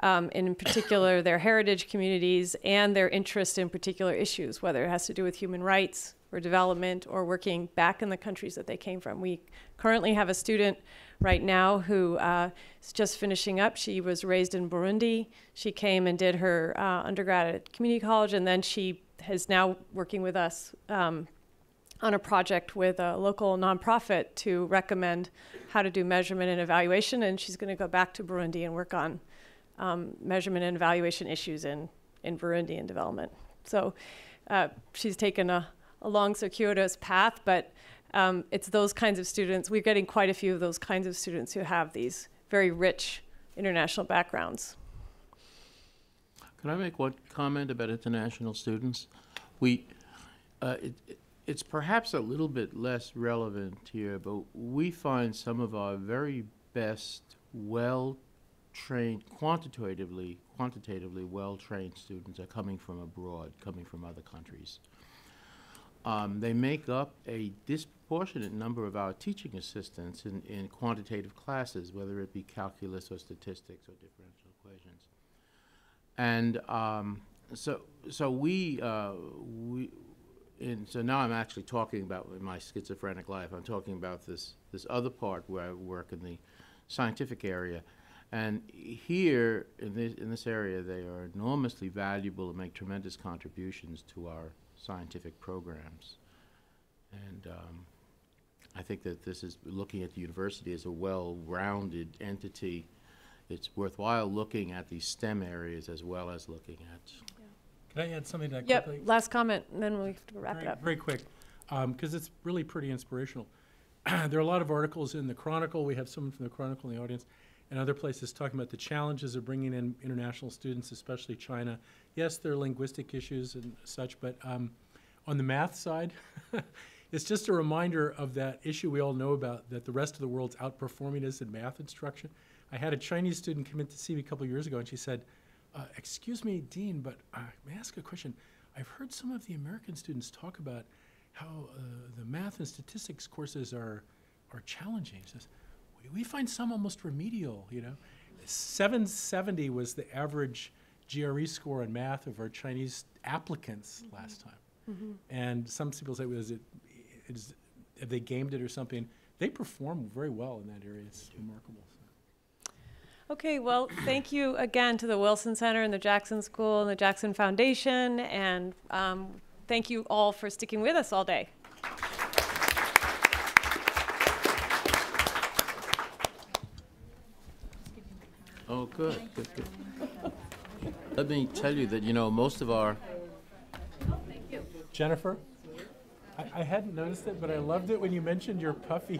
Um, and in particular, their heritage communities and their interest in particular issues, whether it has to do with human rights or development or working back in the countries that they came from. We currently have a student right now who uh, is just finishing up. She was raised in Burundi. She came and did her uh, undergrad at community college, and then she is now working with us um, on a project with a local nonprofit to recommend how to do measurement and evaluation, and she's going to go back to Burundi and work on um, measurement and evaluation issues in, in Burundi and development. So uh, she's taken a, a long, circuitous path, but um, it's those kinds of students. We're getting quite a few of those kinds of students who have these very rich international backgrounds. Can I make one comment about international students? We, uh, it, it, It's perhaps a little bit less relevant here, but we find some of our very best, well-trained, quantitatively, quantitatively well-trained students are coming from abroad, coming from other countries. Um, they make up a disproportionate number of our teaching assistants in, in quantitative classes, whether it be calculus or statistics or differential equations. And um, so, so we, uh, we And so now I'm actually talking about my schizophrenic life. I'm talking about this, this other part where I work in the scientific area. And here, in this, in this area, they are enormously valuable and make tremendous contributions to our scientific programs. And um, I think that this is, looking at the university as a well-rounded entity, it's worthwhile looking at these STEM areas as well as looking at... Can I add something to that quickly? Yep, last comment, and then we have to wrap very, it up. Very quick, because um, it's really pretty inspirational. There are a lot of articles in the Chronicle. We have someone from the Chronicle in the audience. and other places talking about the challenges of bringing in international students, especially China. Yes, there are linguistic issues and such, but um, on the math side, it's just a reminder of that issue we all know about, that the rest of the world's outperforming us in math instruction. I had a Chinese student come in to see me a couple years ago, and she said, uh, excuse me, Dean, but uh, may I ask a question? I've heard some of the American students talk about how uh, the math and statistics courses are, are challenging. She says, we find some almost remedial, you know. seven seventy was the average G R E score in math of our Chinese applicants mm-hmm. last time. Mm-hmm. And some people say, well, is it, is, have they gamed it or something? They perform very well in that area. It's remarkable. Okay, well, thank you again to the Wilson Center and the Jackson School and the Jackson Foundation, and um, thank you all for sticking with us all day. Oh, good, good, good. Let me tell you that, you know, most of our... Oh, thank you. Jennifer, I, I hadn't noticed it, but I loved it when you mentioned your puffy.